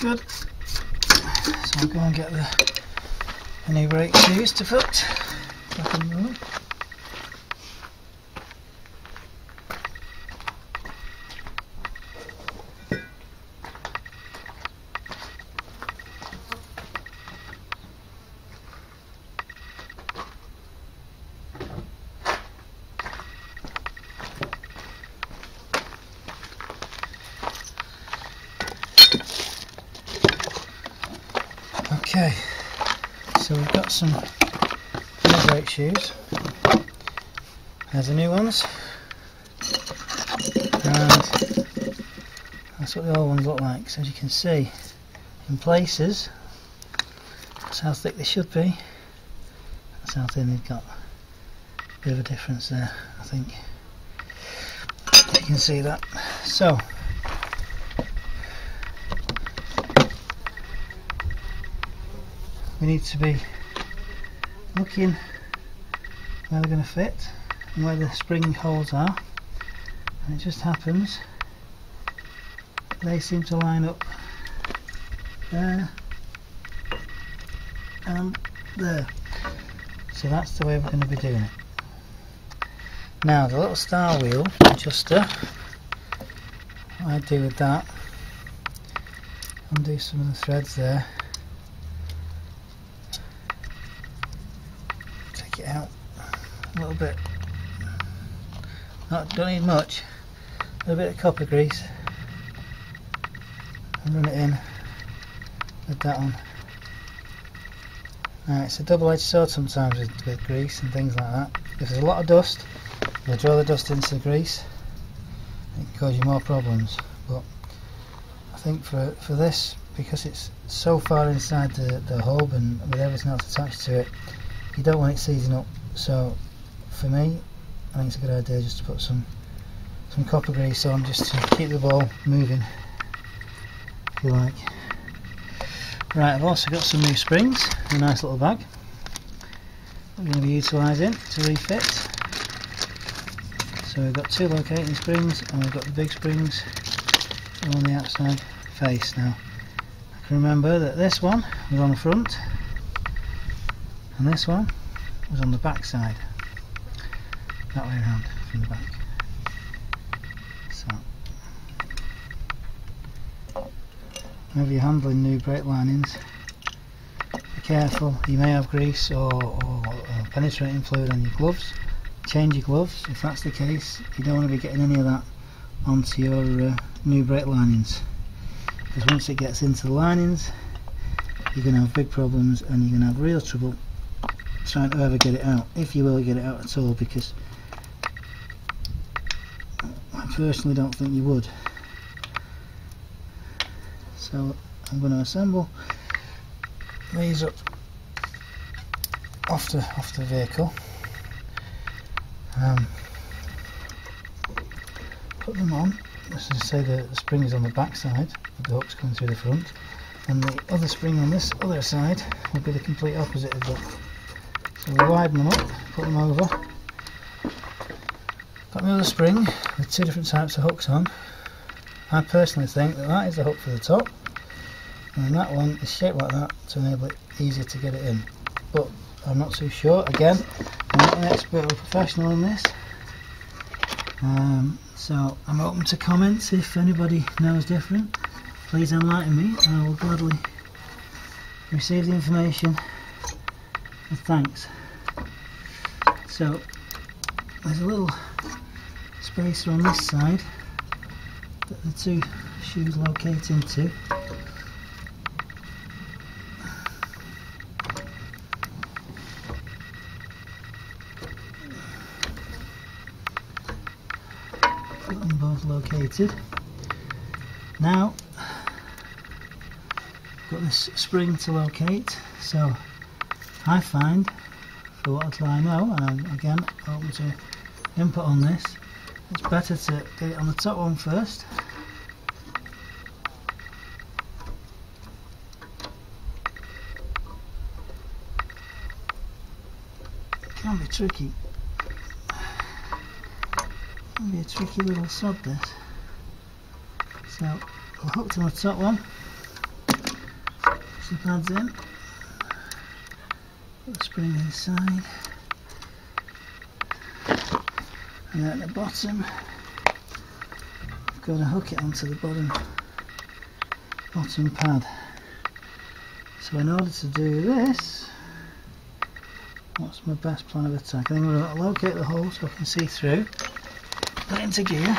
Good. So I'll go and get the, the new brake shoes to put back in the room. Okay, so we've got some new brake shoes. There's the new ones, and that's what the old ones look like. So as you can see, in places, that's how thick they should be. That's how thin they've got. A bit of a difference there, I think. You can see that. So. We need to be looking where they're going to fit and where the spring holes are, and it just happens that they seem to line up there and there, so that's the way we're going to be doing it. Now the little star wheel adjuster, what I do with that, undo some of the threads there, it out a little bit, not don't need much, a little bit of copper grease, and run it in with that one. Now it's a double-edged sword sometimes with, with grease and things like that. If there's a lot of dust, you'll draw the dust into the grease, it can cause you more problems. But I think for for this, because it's so far inside the, the hub and with everything else attached to it, you don't want it seizing up, so for me I think it's a good idea just to put some some copper grease on, just to keep the ball moving if you like. Right, I've also got some new springs in a nice little bag I'm going to be utilising to refit. So we've got two locating springs, and we've got the big springs on the outside face. Now I can remember that this one was on the front and this one was on the back side, that way around from the back. So whenever you're handling new brake linings, be careful, you may have grease or, or, or penetrating fluid on your gloves. Change your gloves if that's the case, you don't want to be getting any of that onto your uh, new brake linings. because once it gets into the linings you're going to have big problems, and you're going to have real trouble trying to ever get it out, if you will get it out at all, because I personally don't think you would. So I'm going to assemble these up off the, off the vehicle, um, put them on. This is to say the, the spring is on the back side, the hook's coming through the front, and the other spring on this other side will be the complete opposite of that. So we'll widen them up, put them over. Got my other spring with two different types of hooks on. I personally think that that is the hook for the top, and that one is shaped like that to enable it easier to get it in. But I'm not too sure. Again, I'm not an expert or professional in this, um, so I'm open to comments. If anybody knows different, please enlighten me, and I will gladly receive the information. And thanks. So there's a little spacer on this side that the two shoes locate into. Got them both located. Now I've got this spring to locate, so I find, for what I know, and I'm again open to input on this, it's better to get it on the top one first, it can be tricky, it can be a tricky little sod this, so I'll hook to the top one, push the pads in, put the spring inside, and then at the bottom I've got to hook it onto the bottom bottom pad. So in order to do this, what's my best plan of attack? I think I'm going to locate the hole so I can see through, put it into gear,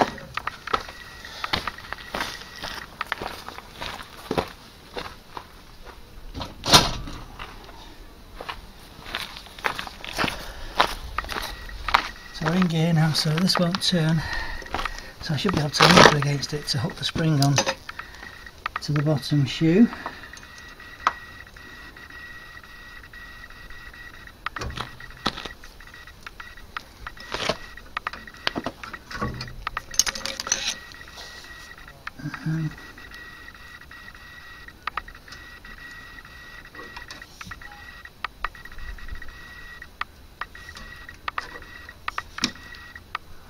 in gear now, so this won't turn, so I should be able to lean up against it to hook the spring on to the bottom shoe.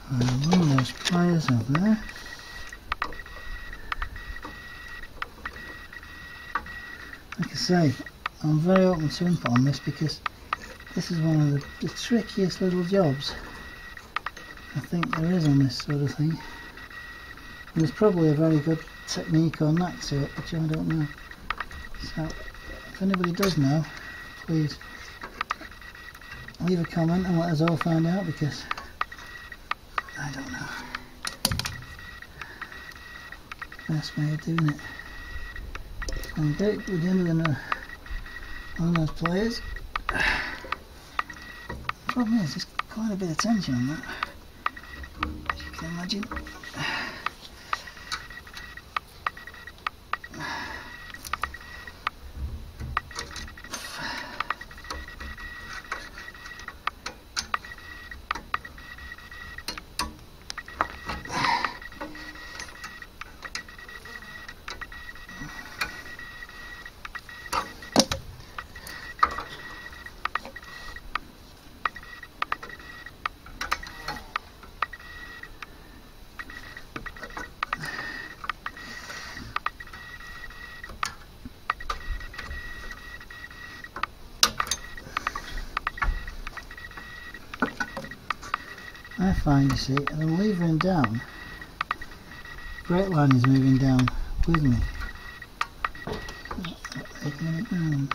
um, Pliers over there. Like I say, I'm very open to input on this, because this is one of the, the trickiest little jobs I think there is on this sort of thing. And there's probably a very good technique or knack to it, which I don't know. So if anybody does know, please leave a comment and let us all find out, because I don't know. Best way of doing it. I'm going to get it with one of those pliers. The problem is, there's quite a bit of tension on that, as you can imagine. I find, you see, and I'm levering down, brake line is moving down with me. Taking it down.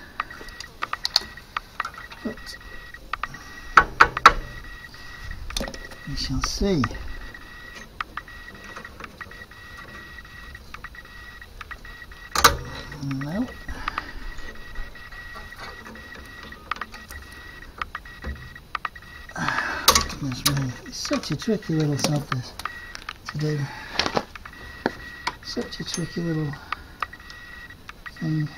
But we shall see. Such a tricky little sod this to do. Such a tricky little thing.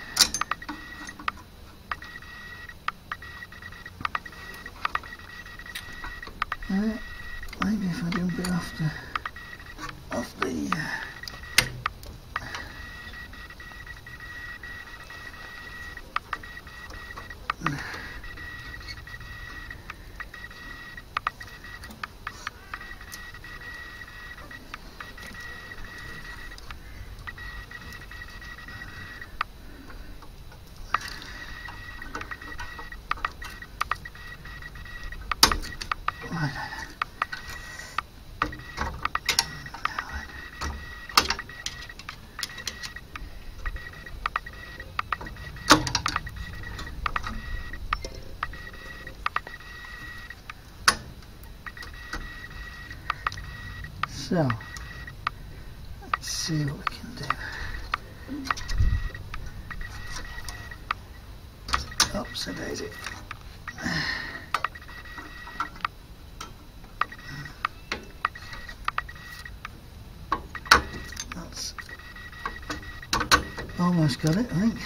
Uh, maybe if I do a bit off the, off the uh, So, let's see what we can do. Oops, a daisy. That's almost got it, I think.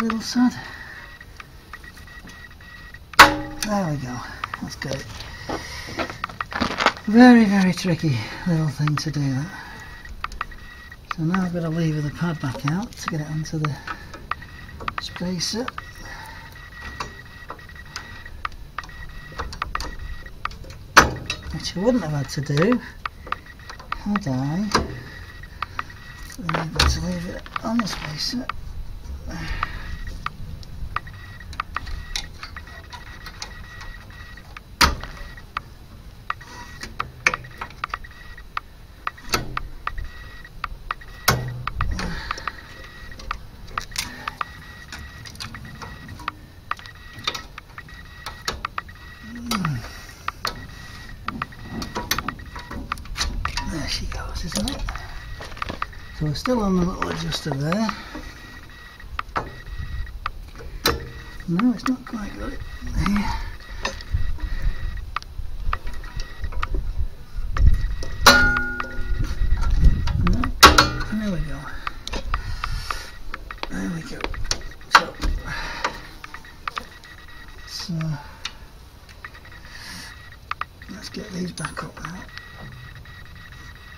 Little sod. There we go. That's good. Very, very tricky little thing to do that. So now I've got to lever the pad back out to get it onto the spacer. Which I wouldn't have had to do had I been able to leave it on the spacer. So we're still on the little adjuster there. No, it's not quite got it. No. There we go. There we go. So, so let's get these back up now.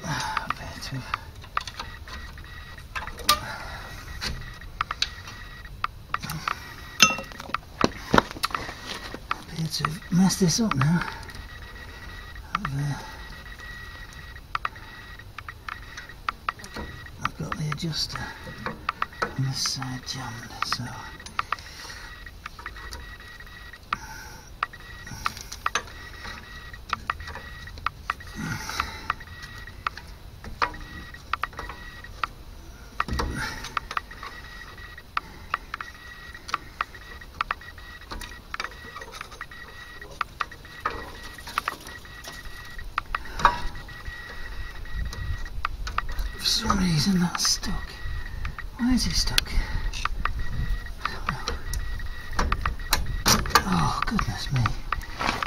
Ah, better. To mess this up now. I've, uh, I've got the adjuster on this side jammed, so for some reason that's stuck. Why is it stuck? Oh, goodness me.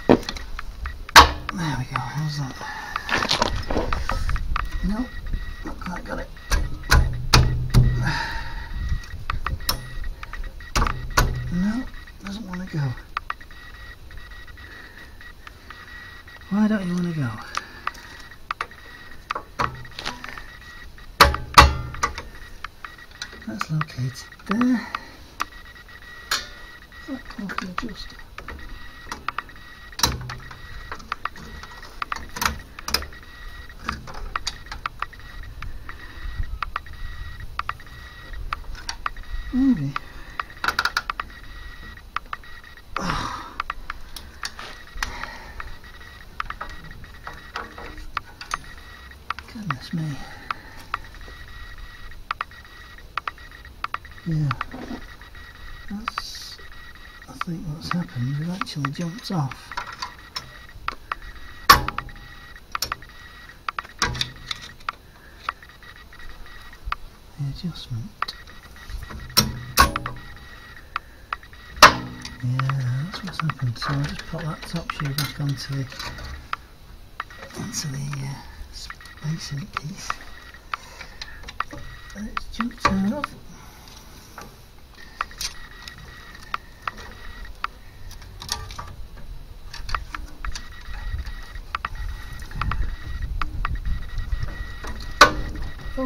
There we go, how's that? Nope, not quite got it. No, doesn't want to go. Why don't you want to go? That's located there. That can't be adjusted. Maybe. Oh. Goodness me. Yeah, that's, I think what's happened, it actually jumps off. adjustment. Yeah, that's what's happened. So I'll just pop that top shoe back onto the onto the uh, spacing piece. And it's jumped turn off. Oh,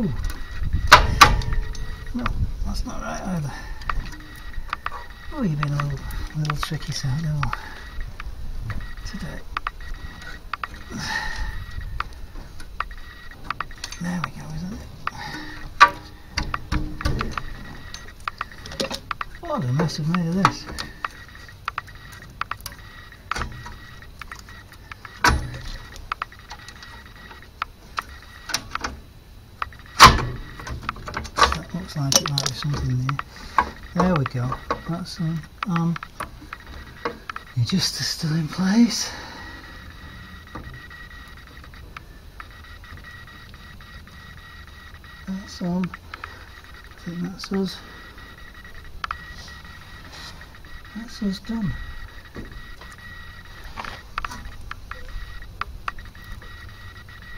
no, that's not right either. Oh, you've been a little, a little tricky, so no, today. There we go, isn't it? What a mess I've made of this. Like it might be something there. There we go. That's um, um the adjuster's still in place. That's on. I think that's us. That's us done.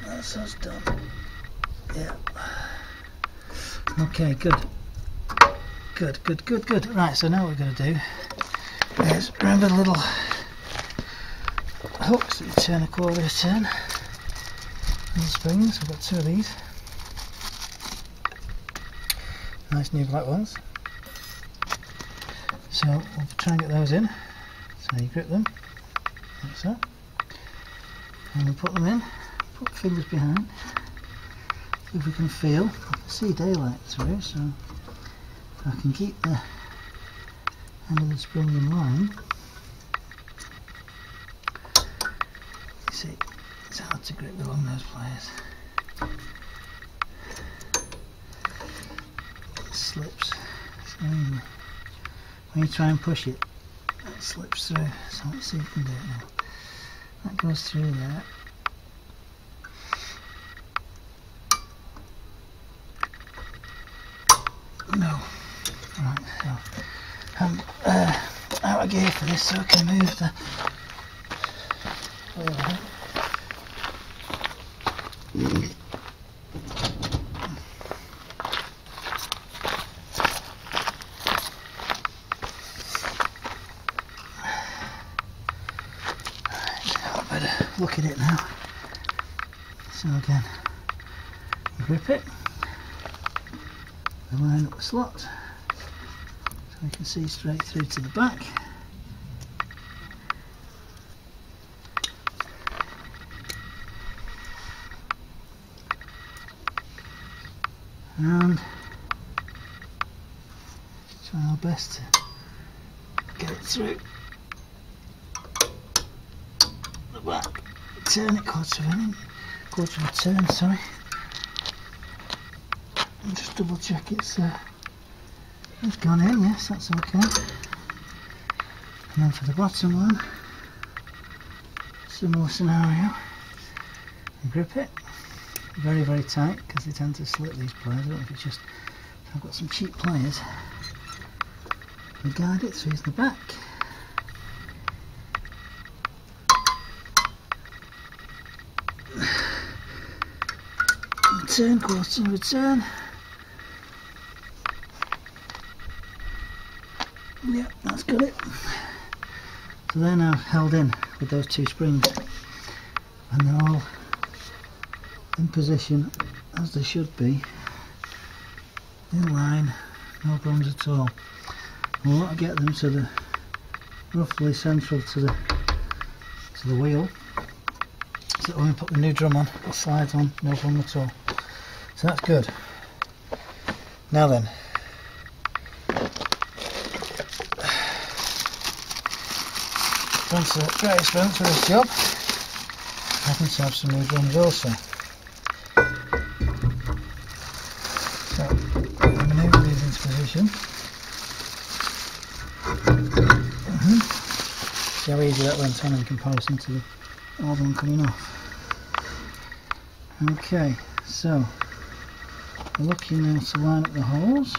That's us done. Yeah. Okay, good, good, good, good, good. Right, so now what we're going to do is remember the little hooks that you turn a quarter of a turn. Little springs, I've got two of these. Nice new black ones. So we'll try and get those in. So you grip them, like so. And we'll put them in, put fingers behind. If we can feel, I can see daylight through, so if I can keep the end of the spring in line. You see, it's hard to grip along those pliers. It slips. So when you try and push it, it slips through. So let's see if we can do it now. That goes through there. No. Right, so I'm uh, out of gear for this, so I can move the wheel out. Right, I better look at it now. So again, grip it. Line up the slot so we can see straight through to the back. And try our best to get it through the back. Turn it quarter of an quarter of a turn, sorry. Just double check it's uh, it's gone in. Yes, that's okay. And then for the bottom one, similar scenario. You grip it very very tight because they tend to slip, these pliers. I don't know if it's just I've got some cheap pliers. We guide it through the back. Turn, quarter, return. Yep, that's got it. So they're now held in with those two springs, and they're all in position as they should be, in line, no problems at all. I want to get them to the roughly central to the to the wheel, so when we put the new drum on, it slides on, no problem at all. So that's good. Now then. That's a great experience for this job. I happen to have some new drums also. So, I manoeuvre these into position. Mm-hmm. See how easy that went on in comparison to the old one coming off. Okay, so looking now to line up the holes,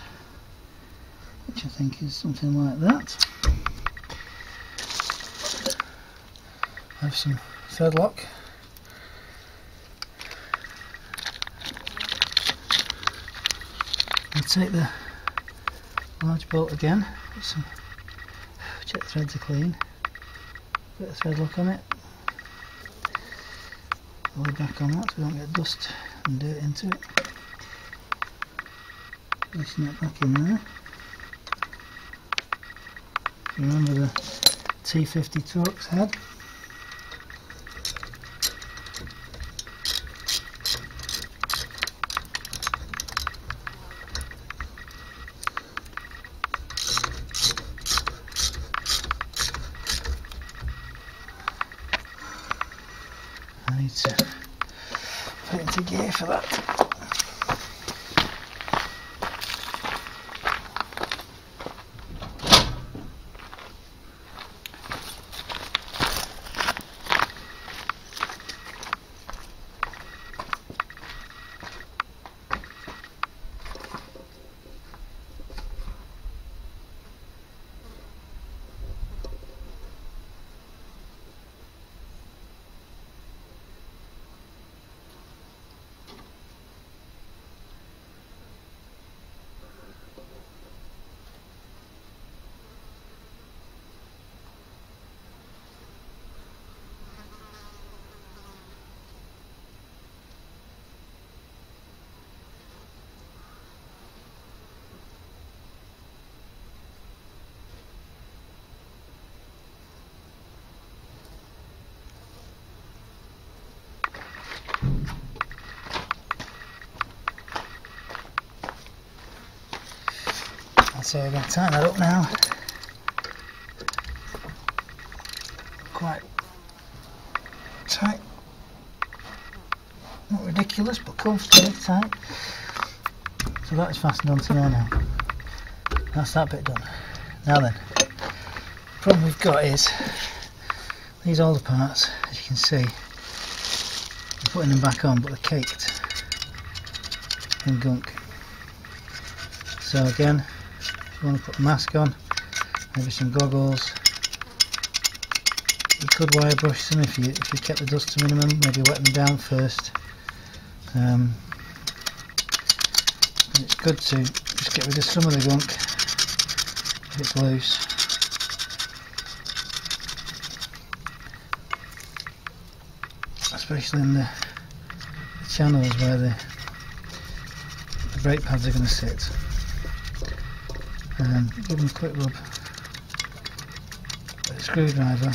which I think is something like that. I have some thread lock. I'll take the large bolt again, put some, check the threads are clean, put the thread lock on it, lay back on that so we don't get dust and dirt into it, placing it back in there. Remember the T fifty Torx head. I need to put into gear for that. So we're going to tighten that up now, quite tight, not ridiculous but comfortably tight, so that is fastened onto there now, that's that bit done. Now then, the problem we've got is, these older parts, as you can see, I'm putting them back on but they're caked in gunk, so again, you want to put a mask on, maybe some goggles. You could wire brush them if you if you kept the dust to minimum. Maybe wet them down first. Um, but it's good to just get rid of some of the gunk if it's loose. Especially in the channels where the, the brake pads are going to sit. Um, give them a quick rub with a screwdriver,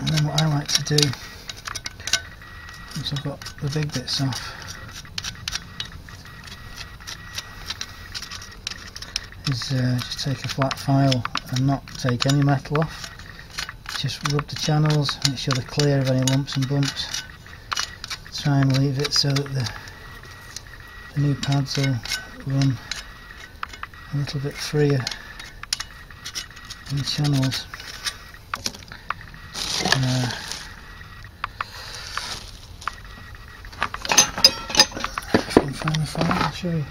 and then what I like to do, once I've got the big bits off, is uh, just take a flat file and not take any metal off, just rub the channels, make sure they're clear of any lumps and bumps, try and leave it so that the, the new pads will run a little bit freer in the channels. Uh, if I can find the file, I'll show you.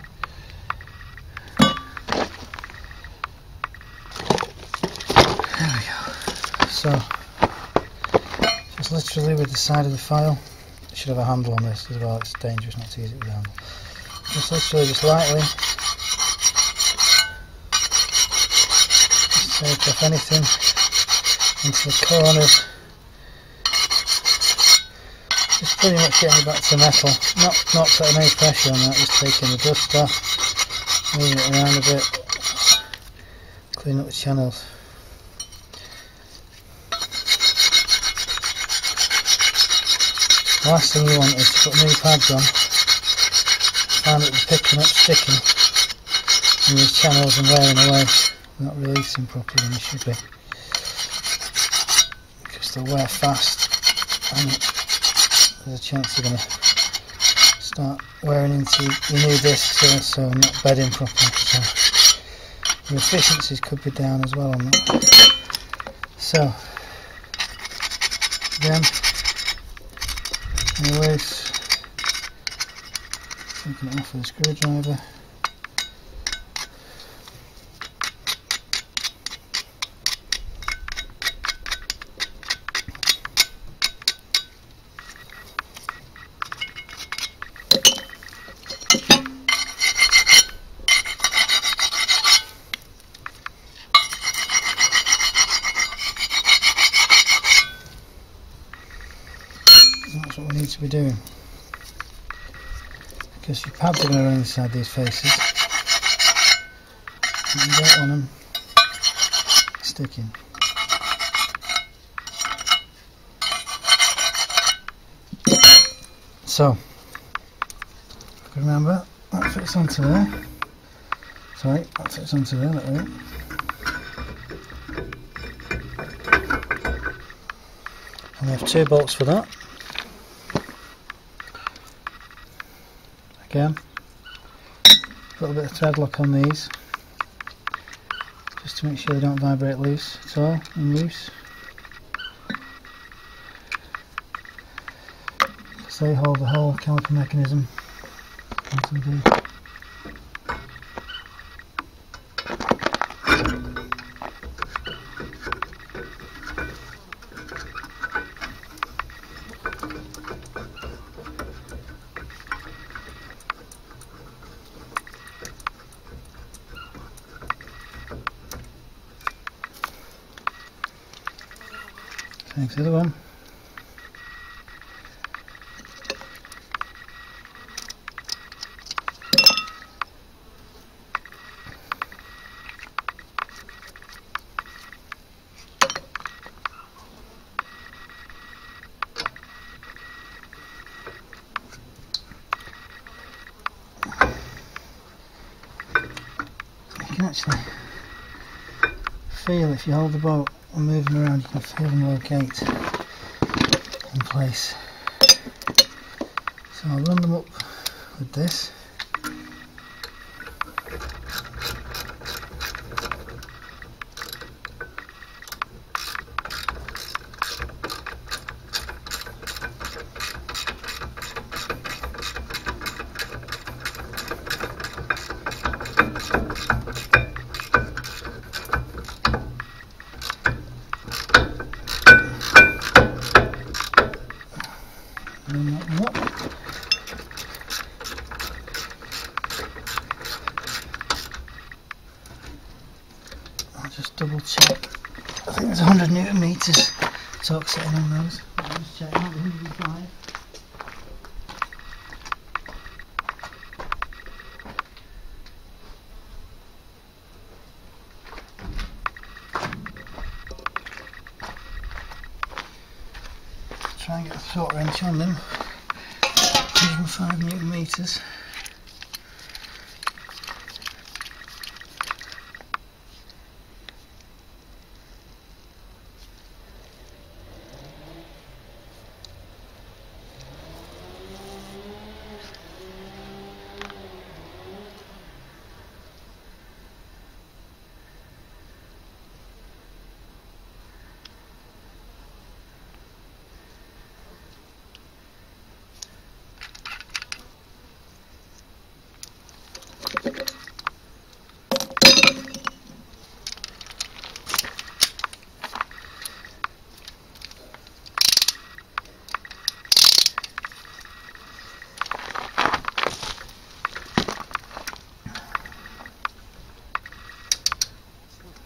There we go. So, just literally with the side of the file, I should have a handle on this as well, it's dangerous not to use it with a handle. Just literally, just lightly, just take off anything into the corners, just pretty much getting it back to metal, not not putting any pressure on that, just taking the dust off, moving it around a bit, cleaning up the channels. The last thing you want is to put new pads on, find that they're picking up, sticking in these channels and wearing away, not releasing properly than they should be, because they'll wear fast and there's a chance they're going to start wearing into your new discs also and not bedding properly, so the efficiencies could be down as well on that. So again, anyways, taking it off with a screwdriver. Be doing because your pads are going to run inside these faces and you don't want them sticking. So remember that fits onto there. Sorry, that fits onto there. That way. And we have two bolts for that. Again, a little bit of thread lock on these just to make sure they don't vibrate loose at all in use, because they hold the whole caliper mechanism onto the Thanks, the other one. You can actually feel if you hold the boat and move them around, you can feel them locate in place. So I'll run them up with this. Just double check. I think there's one hundred newton meters torque sitting on those. I'll just check out the one hundred five. Try and get the torque wrench on them. one hundred five newton meters.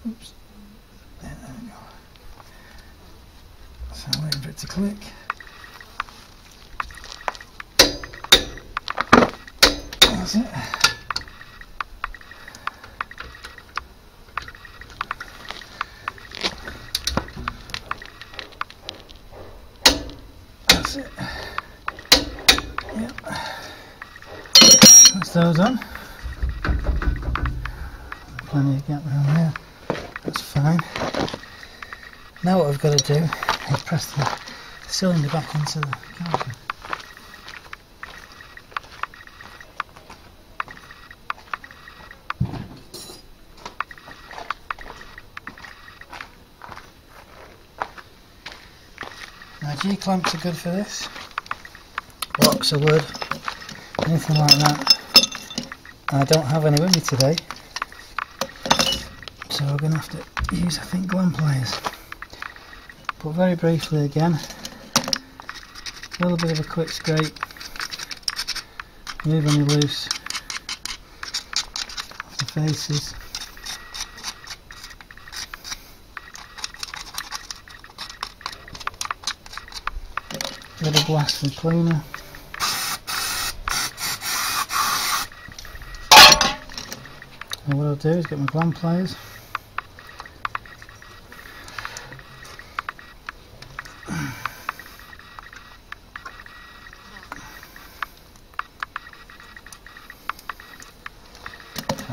Oops. There, there we go. So I'm waiting for it to click. That's it. That's it. Yep. That's those on. Plenty of gap around there. That's fine. Now what I've got to do is press the cylinder back into the caliper. Now G-clamps are good for this. Blocks of wood, anything like that. I don't have any with me today, so I'm going to have to use, I think, glam pliers. But very briefly again, a little bit of a quick scrape, move any loose off the faces. A little blast and cleaner. And what I'll do is get my glam pliers.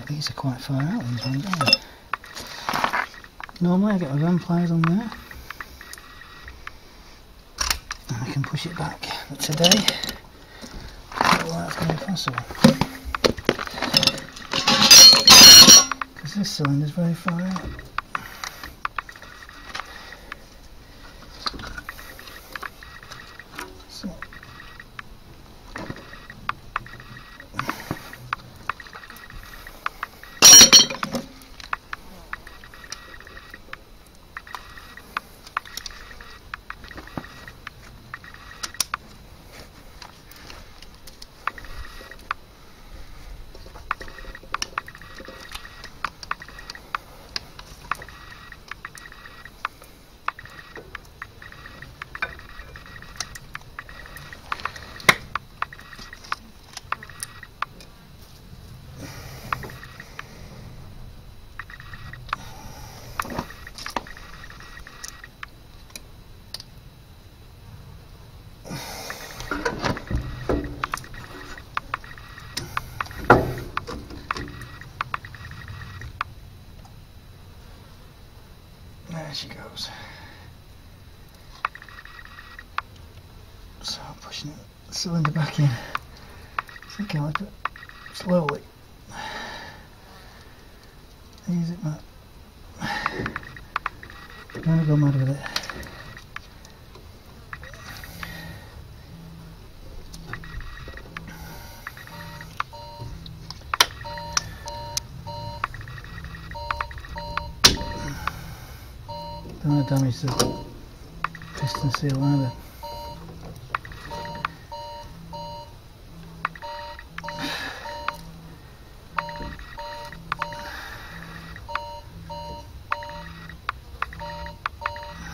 These are quite far out, these ones, aren't they? Normally I get my glam pliers on there and I can push it back, but today all that's going to be possible. This cylinder is very far out. So, there she goes. So I'm pushing the cylinder back in. I think I'll do it slowly. Use it, Matt. I'm gonna go mad with it. Don't want to damage the piston seal either.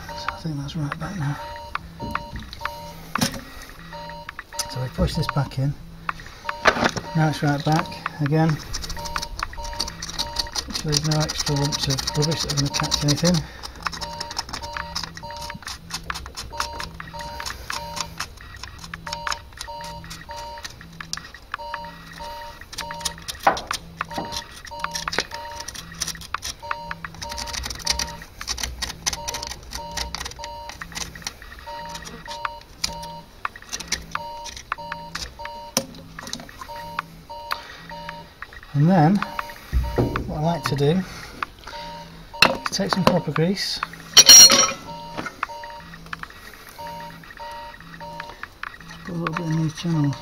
So I think that's right back now. So we push this back in. Now it's right back again. So there's no extra lumps of rubbish that are going to catch anything. And then, what I like to do is take some copper grease, put a little bit in these channels.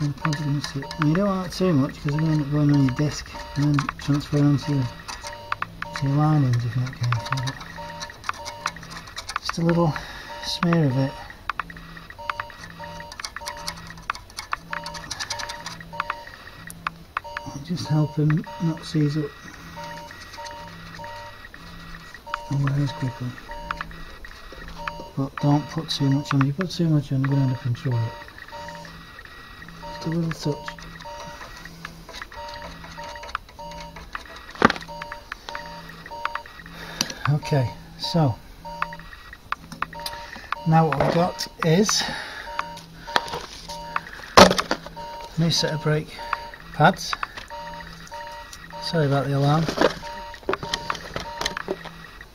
You're probably going to see it. And you don't want it too much because it'll end up going on your disc and then transfer onto your, to your linings if you're not careful. Just a little smear of it. Just help him not seize up and rise quickly. But don't put too much on. If you put too much on, you're going to end up in trouble. Just a little touch. Okay, so now what we've got is a new set of brake pads. Sorry about the alarm. In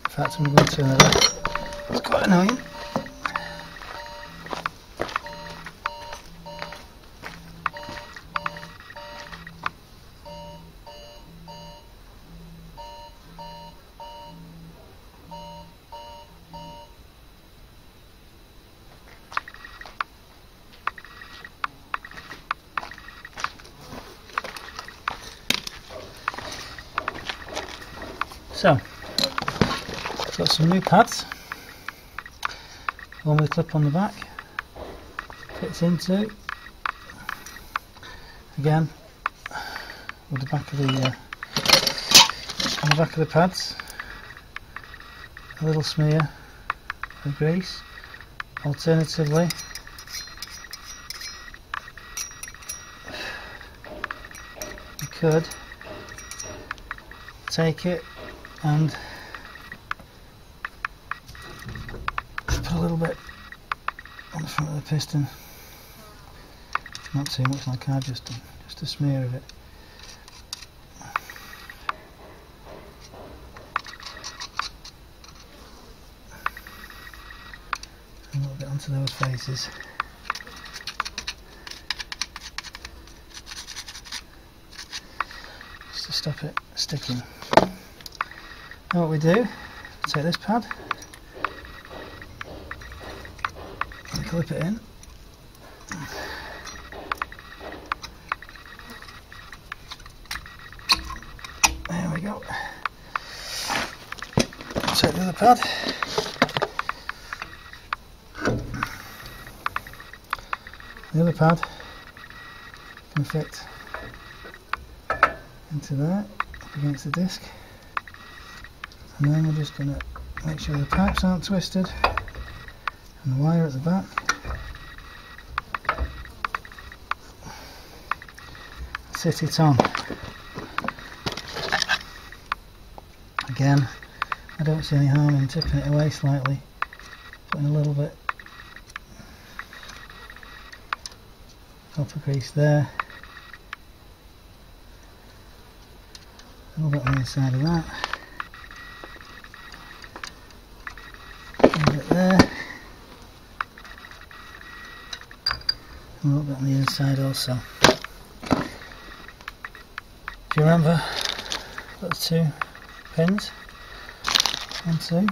fact, I'm going to turn it off. It's quite annoying. So, got some new pads. One with clip on the back, fits into, again, with the back of the, uh, on the back of the pads, a little smear of grease, alternatively, you could take it and a little bit on the front of the piston, not too much like I've just done, just a smear of it. A little bit onto those faces. Just to stop it sticking. Now what we do, take this pad, clip it in, there we go, take the other pad, the other pad can fit into that, up against the disc, and then we're just going to make sure the pipes aren't twisted, and the wire at the back. Sit it on. Again, I don't see any harm in tipping it away slightly, putting a little bit copper grease there, a little bit on the inside of that, a little bit there. A little bit on the inside also. If you remember, got two pins, one, two.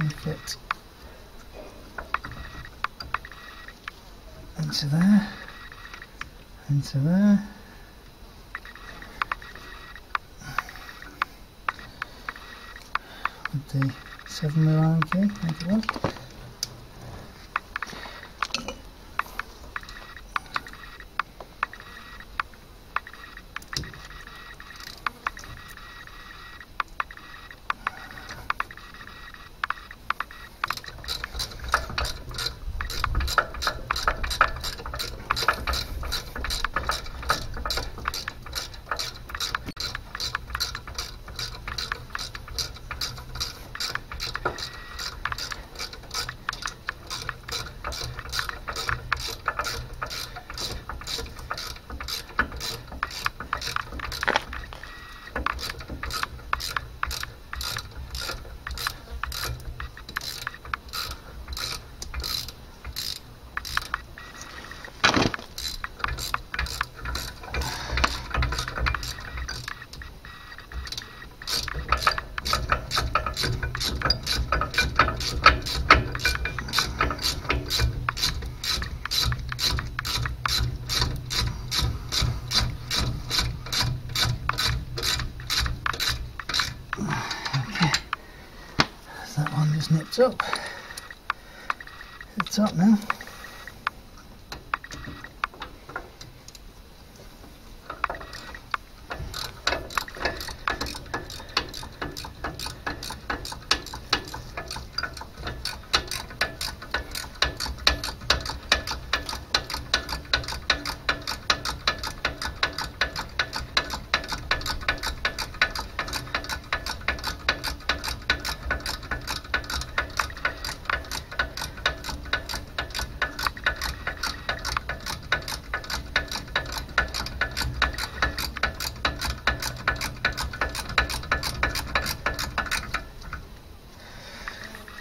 Make it into there, into there. With the seven mil Allen key, make it one. Nipped up. It's up now.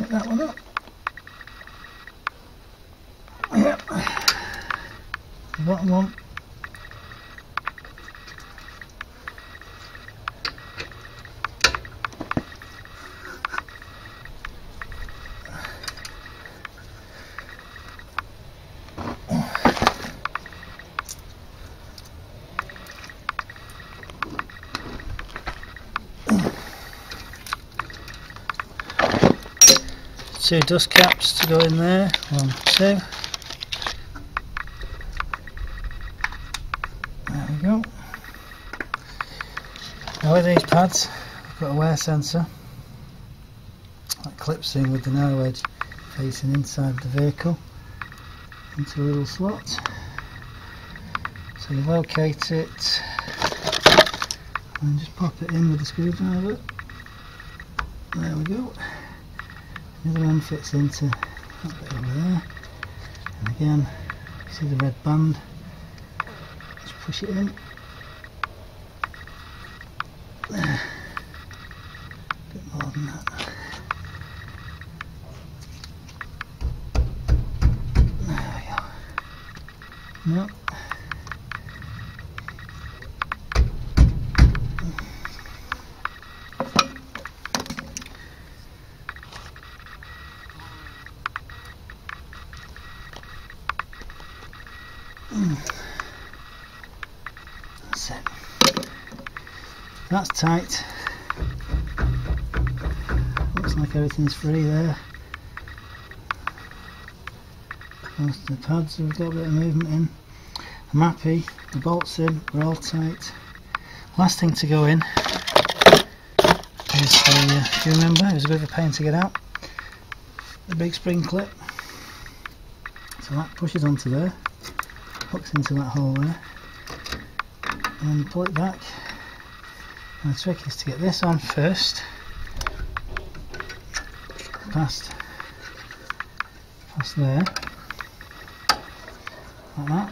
That one up. Yep. The bottom one. two dust caps to go in there, one, two. There we go. Now with these pads, I've got a wear sensor that clips in with the narrow edge facing inside the vehicle into a little slot. So you locate it and just pop it in with the screwdriver. There we go. The other end fits into that bit over there. And again, you see the red band. Just push it in. There. A bit more than that. There we go. Nope. That's it. That's tight. Looks like everything's free there. Most of the pads have got a bit of movement in. I'm happy. The bolts in. We're all tight. Last thing to go in is the, uh, if you remember, it was a bit of a pain to get out, the big spring clip. So that pushes onto there. Hooks into that hole there and pull it back. And the trick is to get this on first, past, past there, like that,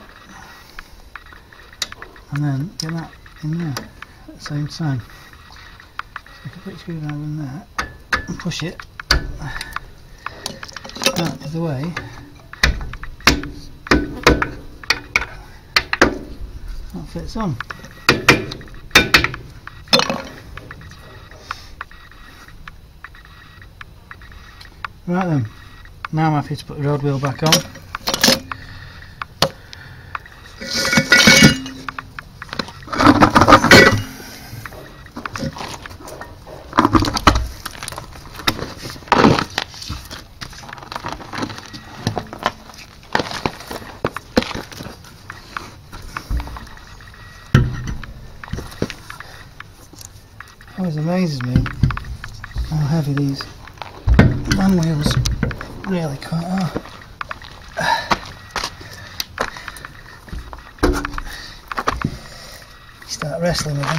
and then get that in there at the same time. So if you put your screwdriver in there and push it out of the way. That fits on. Right then, now I'm happy to put the road wheel back on. Always amazes me how heavy these man wheels really quite are. You start wrestling with them.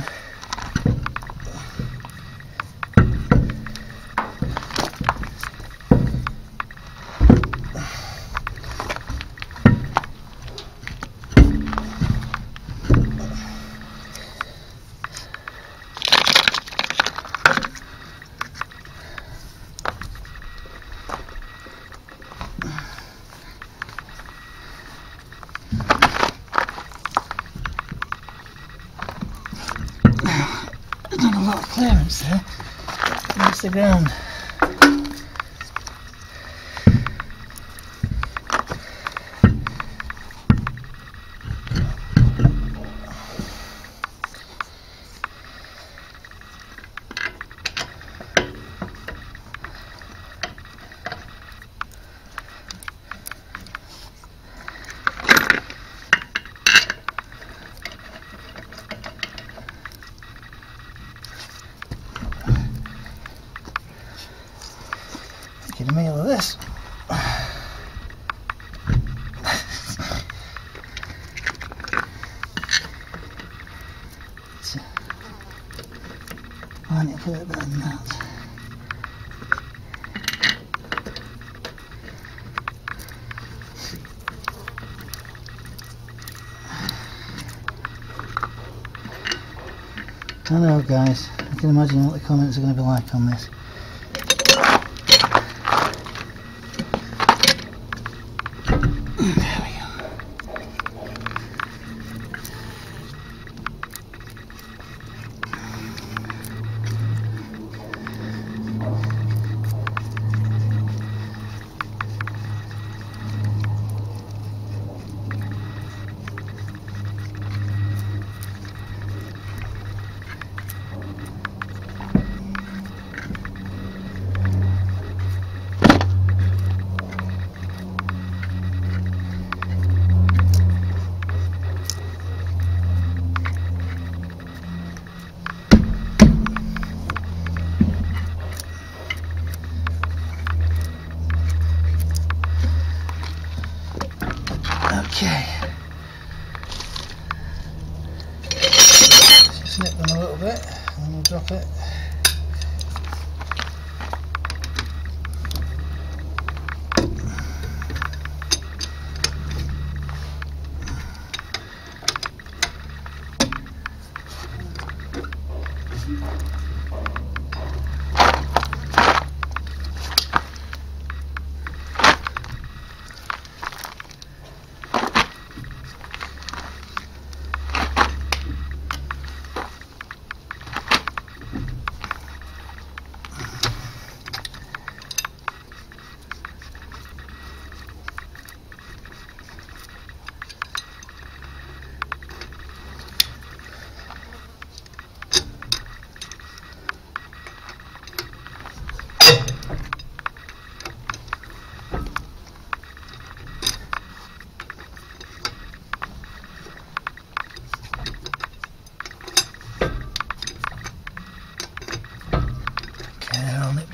A lot of clearance there against the ground. Get a meal of this. I need to put it better than that. I know, guys, I can imagine what the comments are going to be like on this. Okay. Just snip them a little bit and we'll drop it.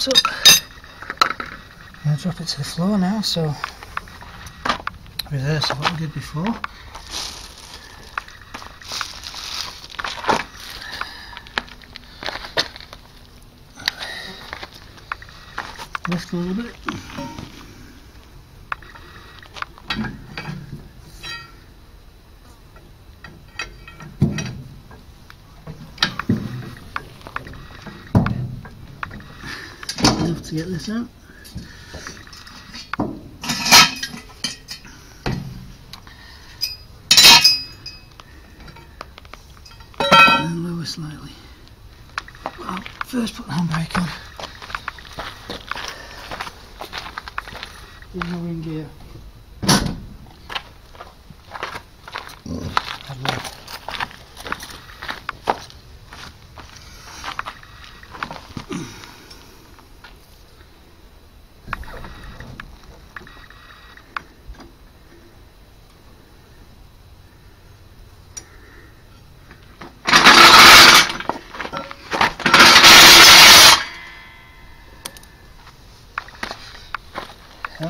Up. I'm going to drop it to the floor now, so reverse what we did before. Lift a little bit. To get this out. And lower slightly. Well, first put the handbrake on. There's no ring gear. And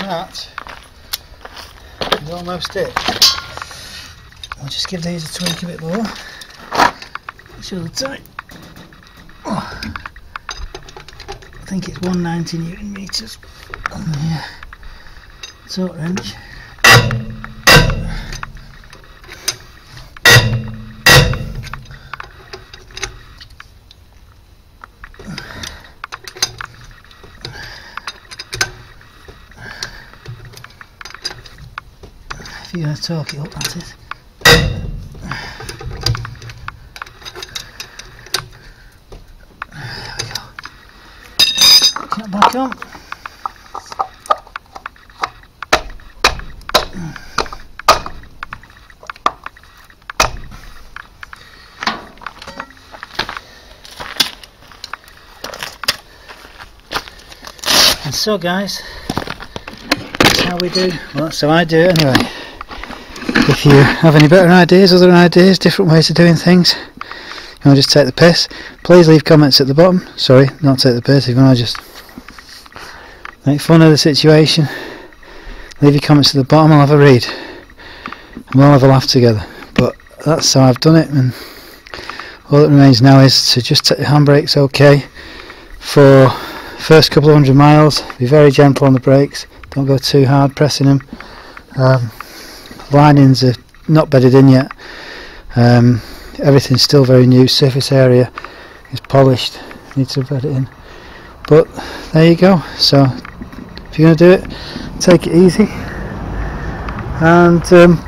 that is almost it. I'll just give these a tweak a bit more. It's a little tight. Oh. I think it's one hundred ninety newton meters on the torque wrench. If you're going to torque it up, that's it. There we go. Put that back on. And so, guys, that's how we do. Well, that's how I do it anyway. If you have any better ideas, other ideas, different ways of doing things, you want to just take the piss, please leave comments at the bottom. Sorry, not take the piss, if you want to just make fun of the situation, leave your comments at the bottom, I'll have a read. And we'll have a laugh together. But that's how I've done it, and all that remains now is to just take the handbrakes okay for the first couple of hundred miles. Be very gentle on the brakes, don't go too hard pressing them. Um, Linings are not bedded in yet. Um, everything's still very new. Surface area is polished. Need to bed it in. But there you go. So if you're going to do it, take it easy. And um,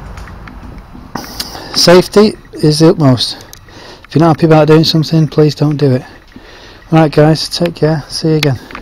safety is the utmost. If you're not happy about doing something, please don't do it. Alright guys, take care. See you again.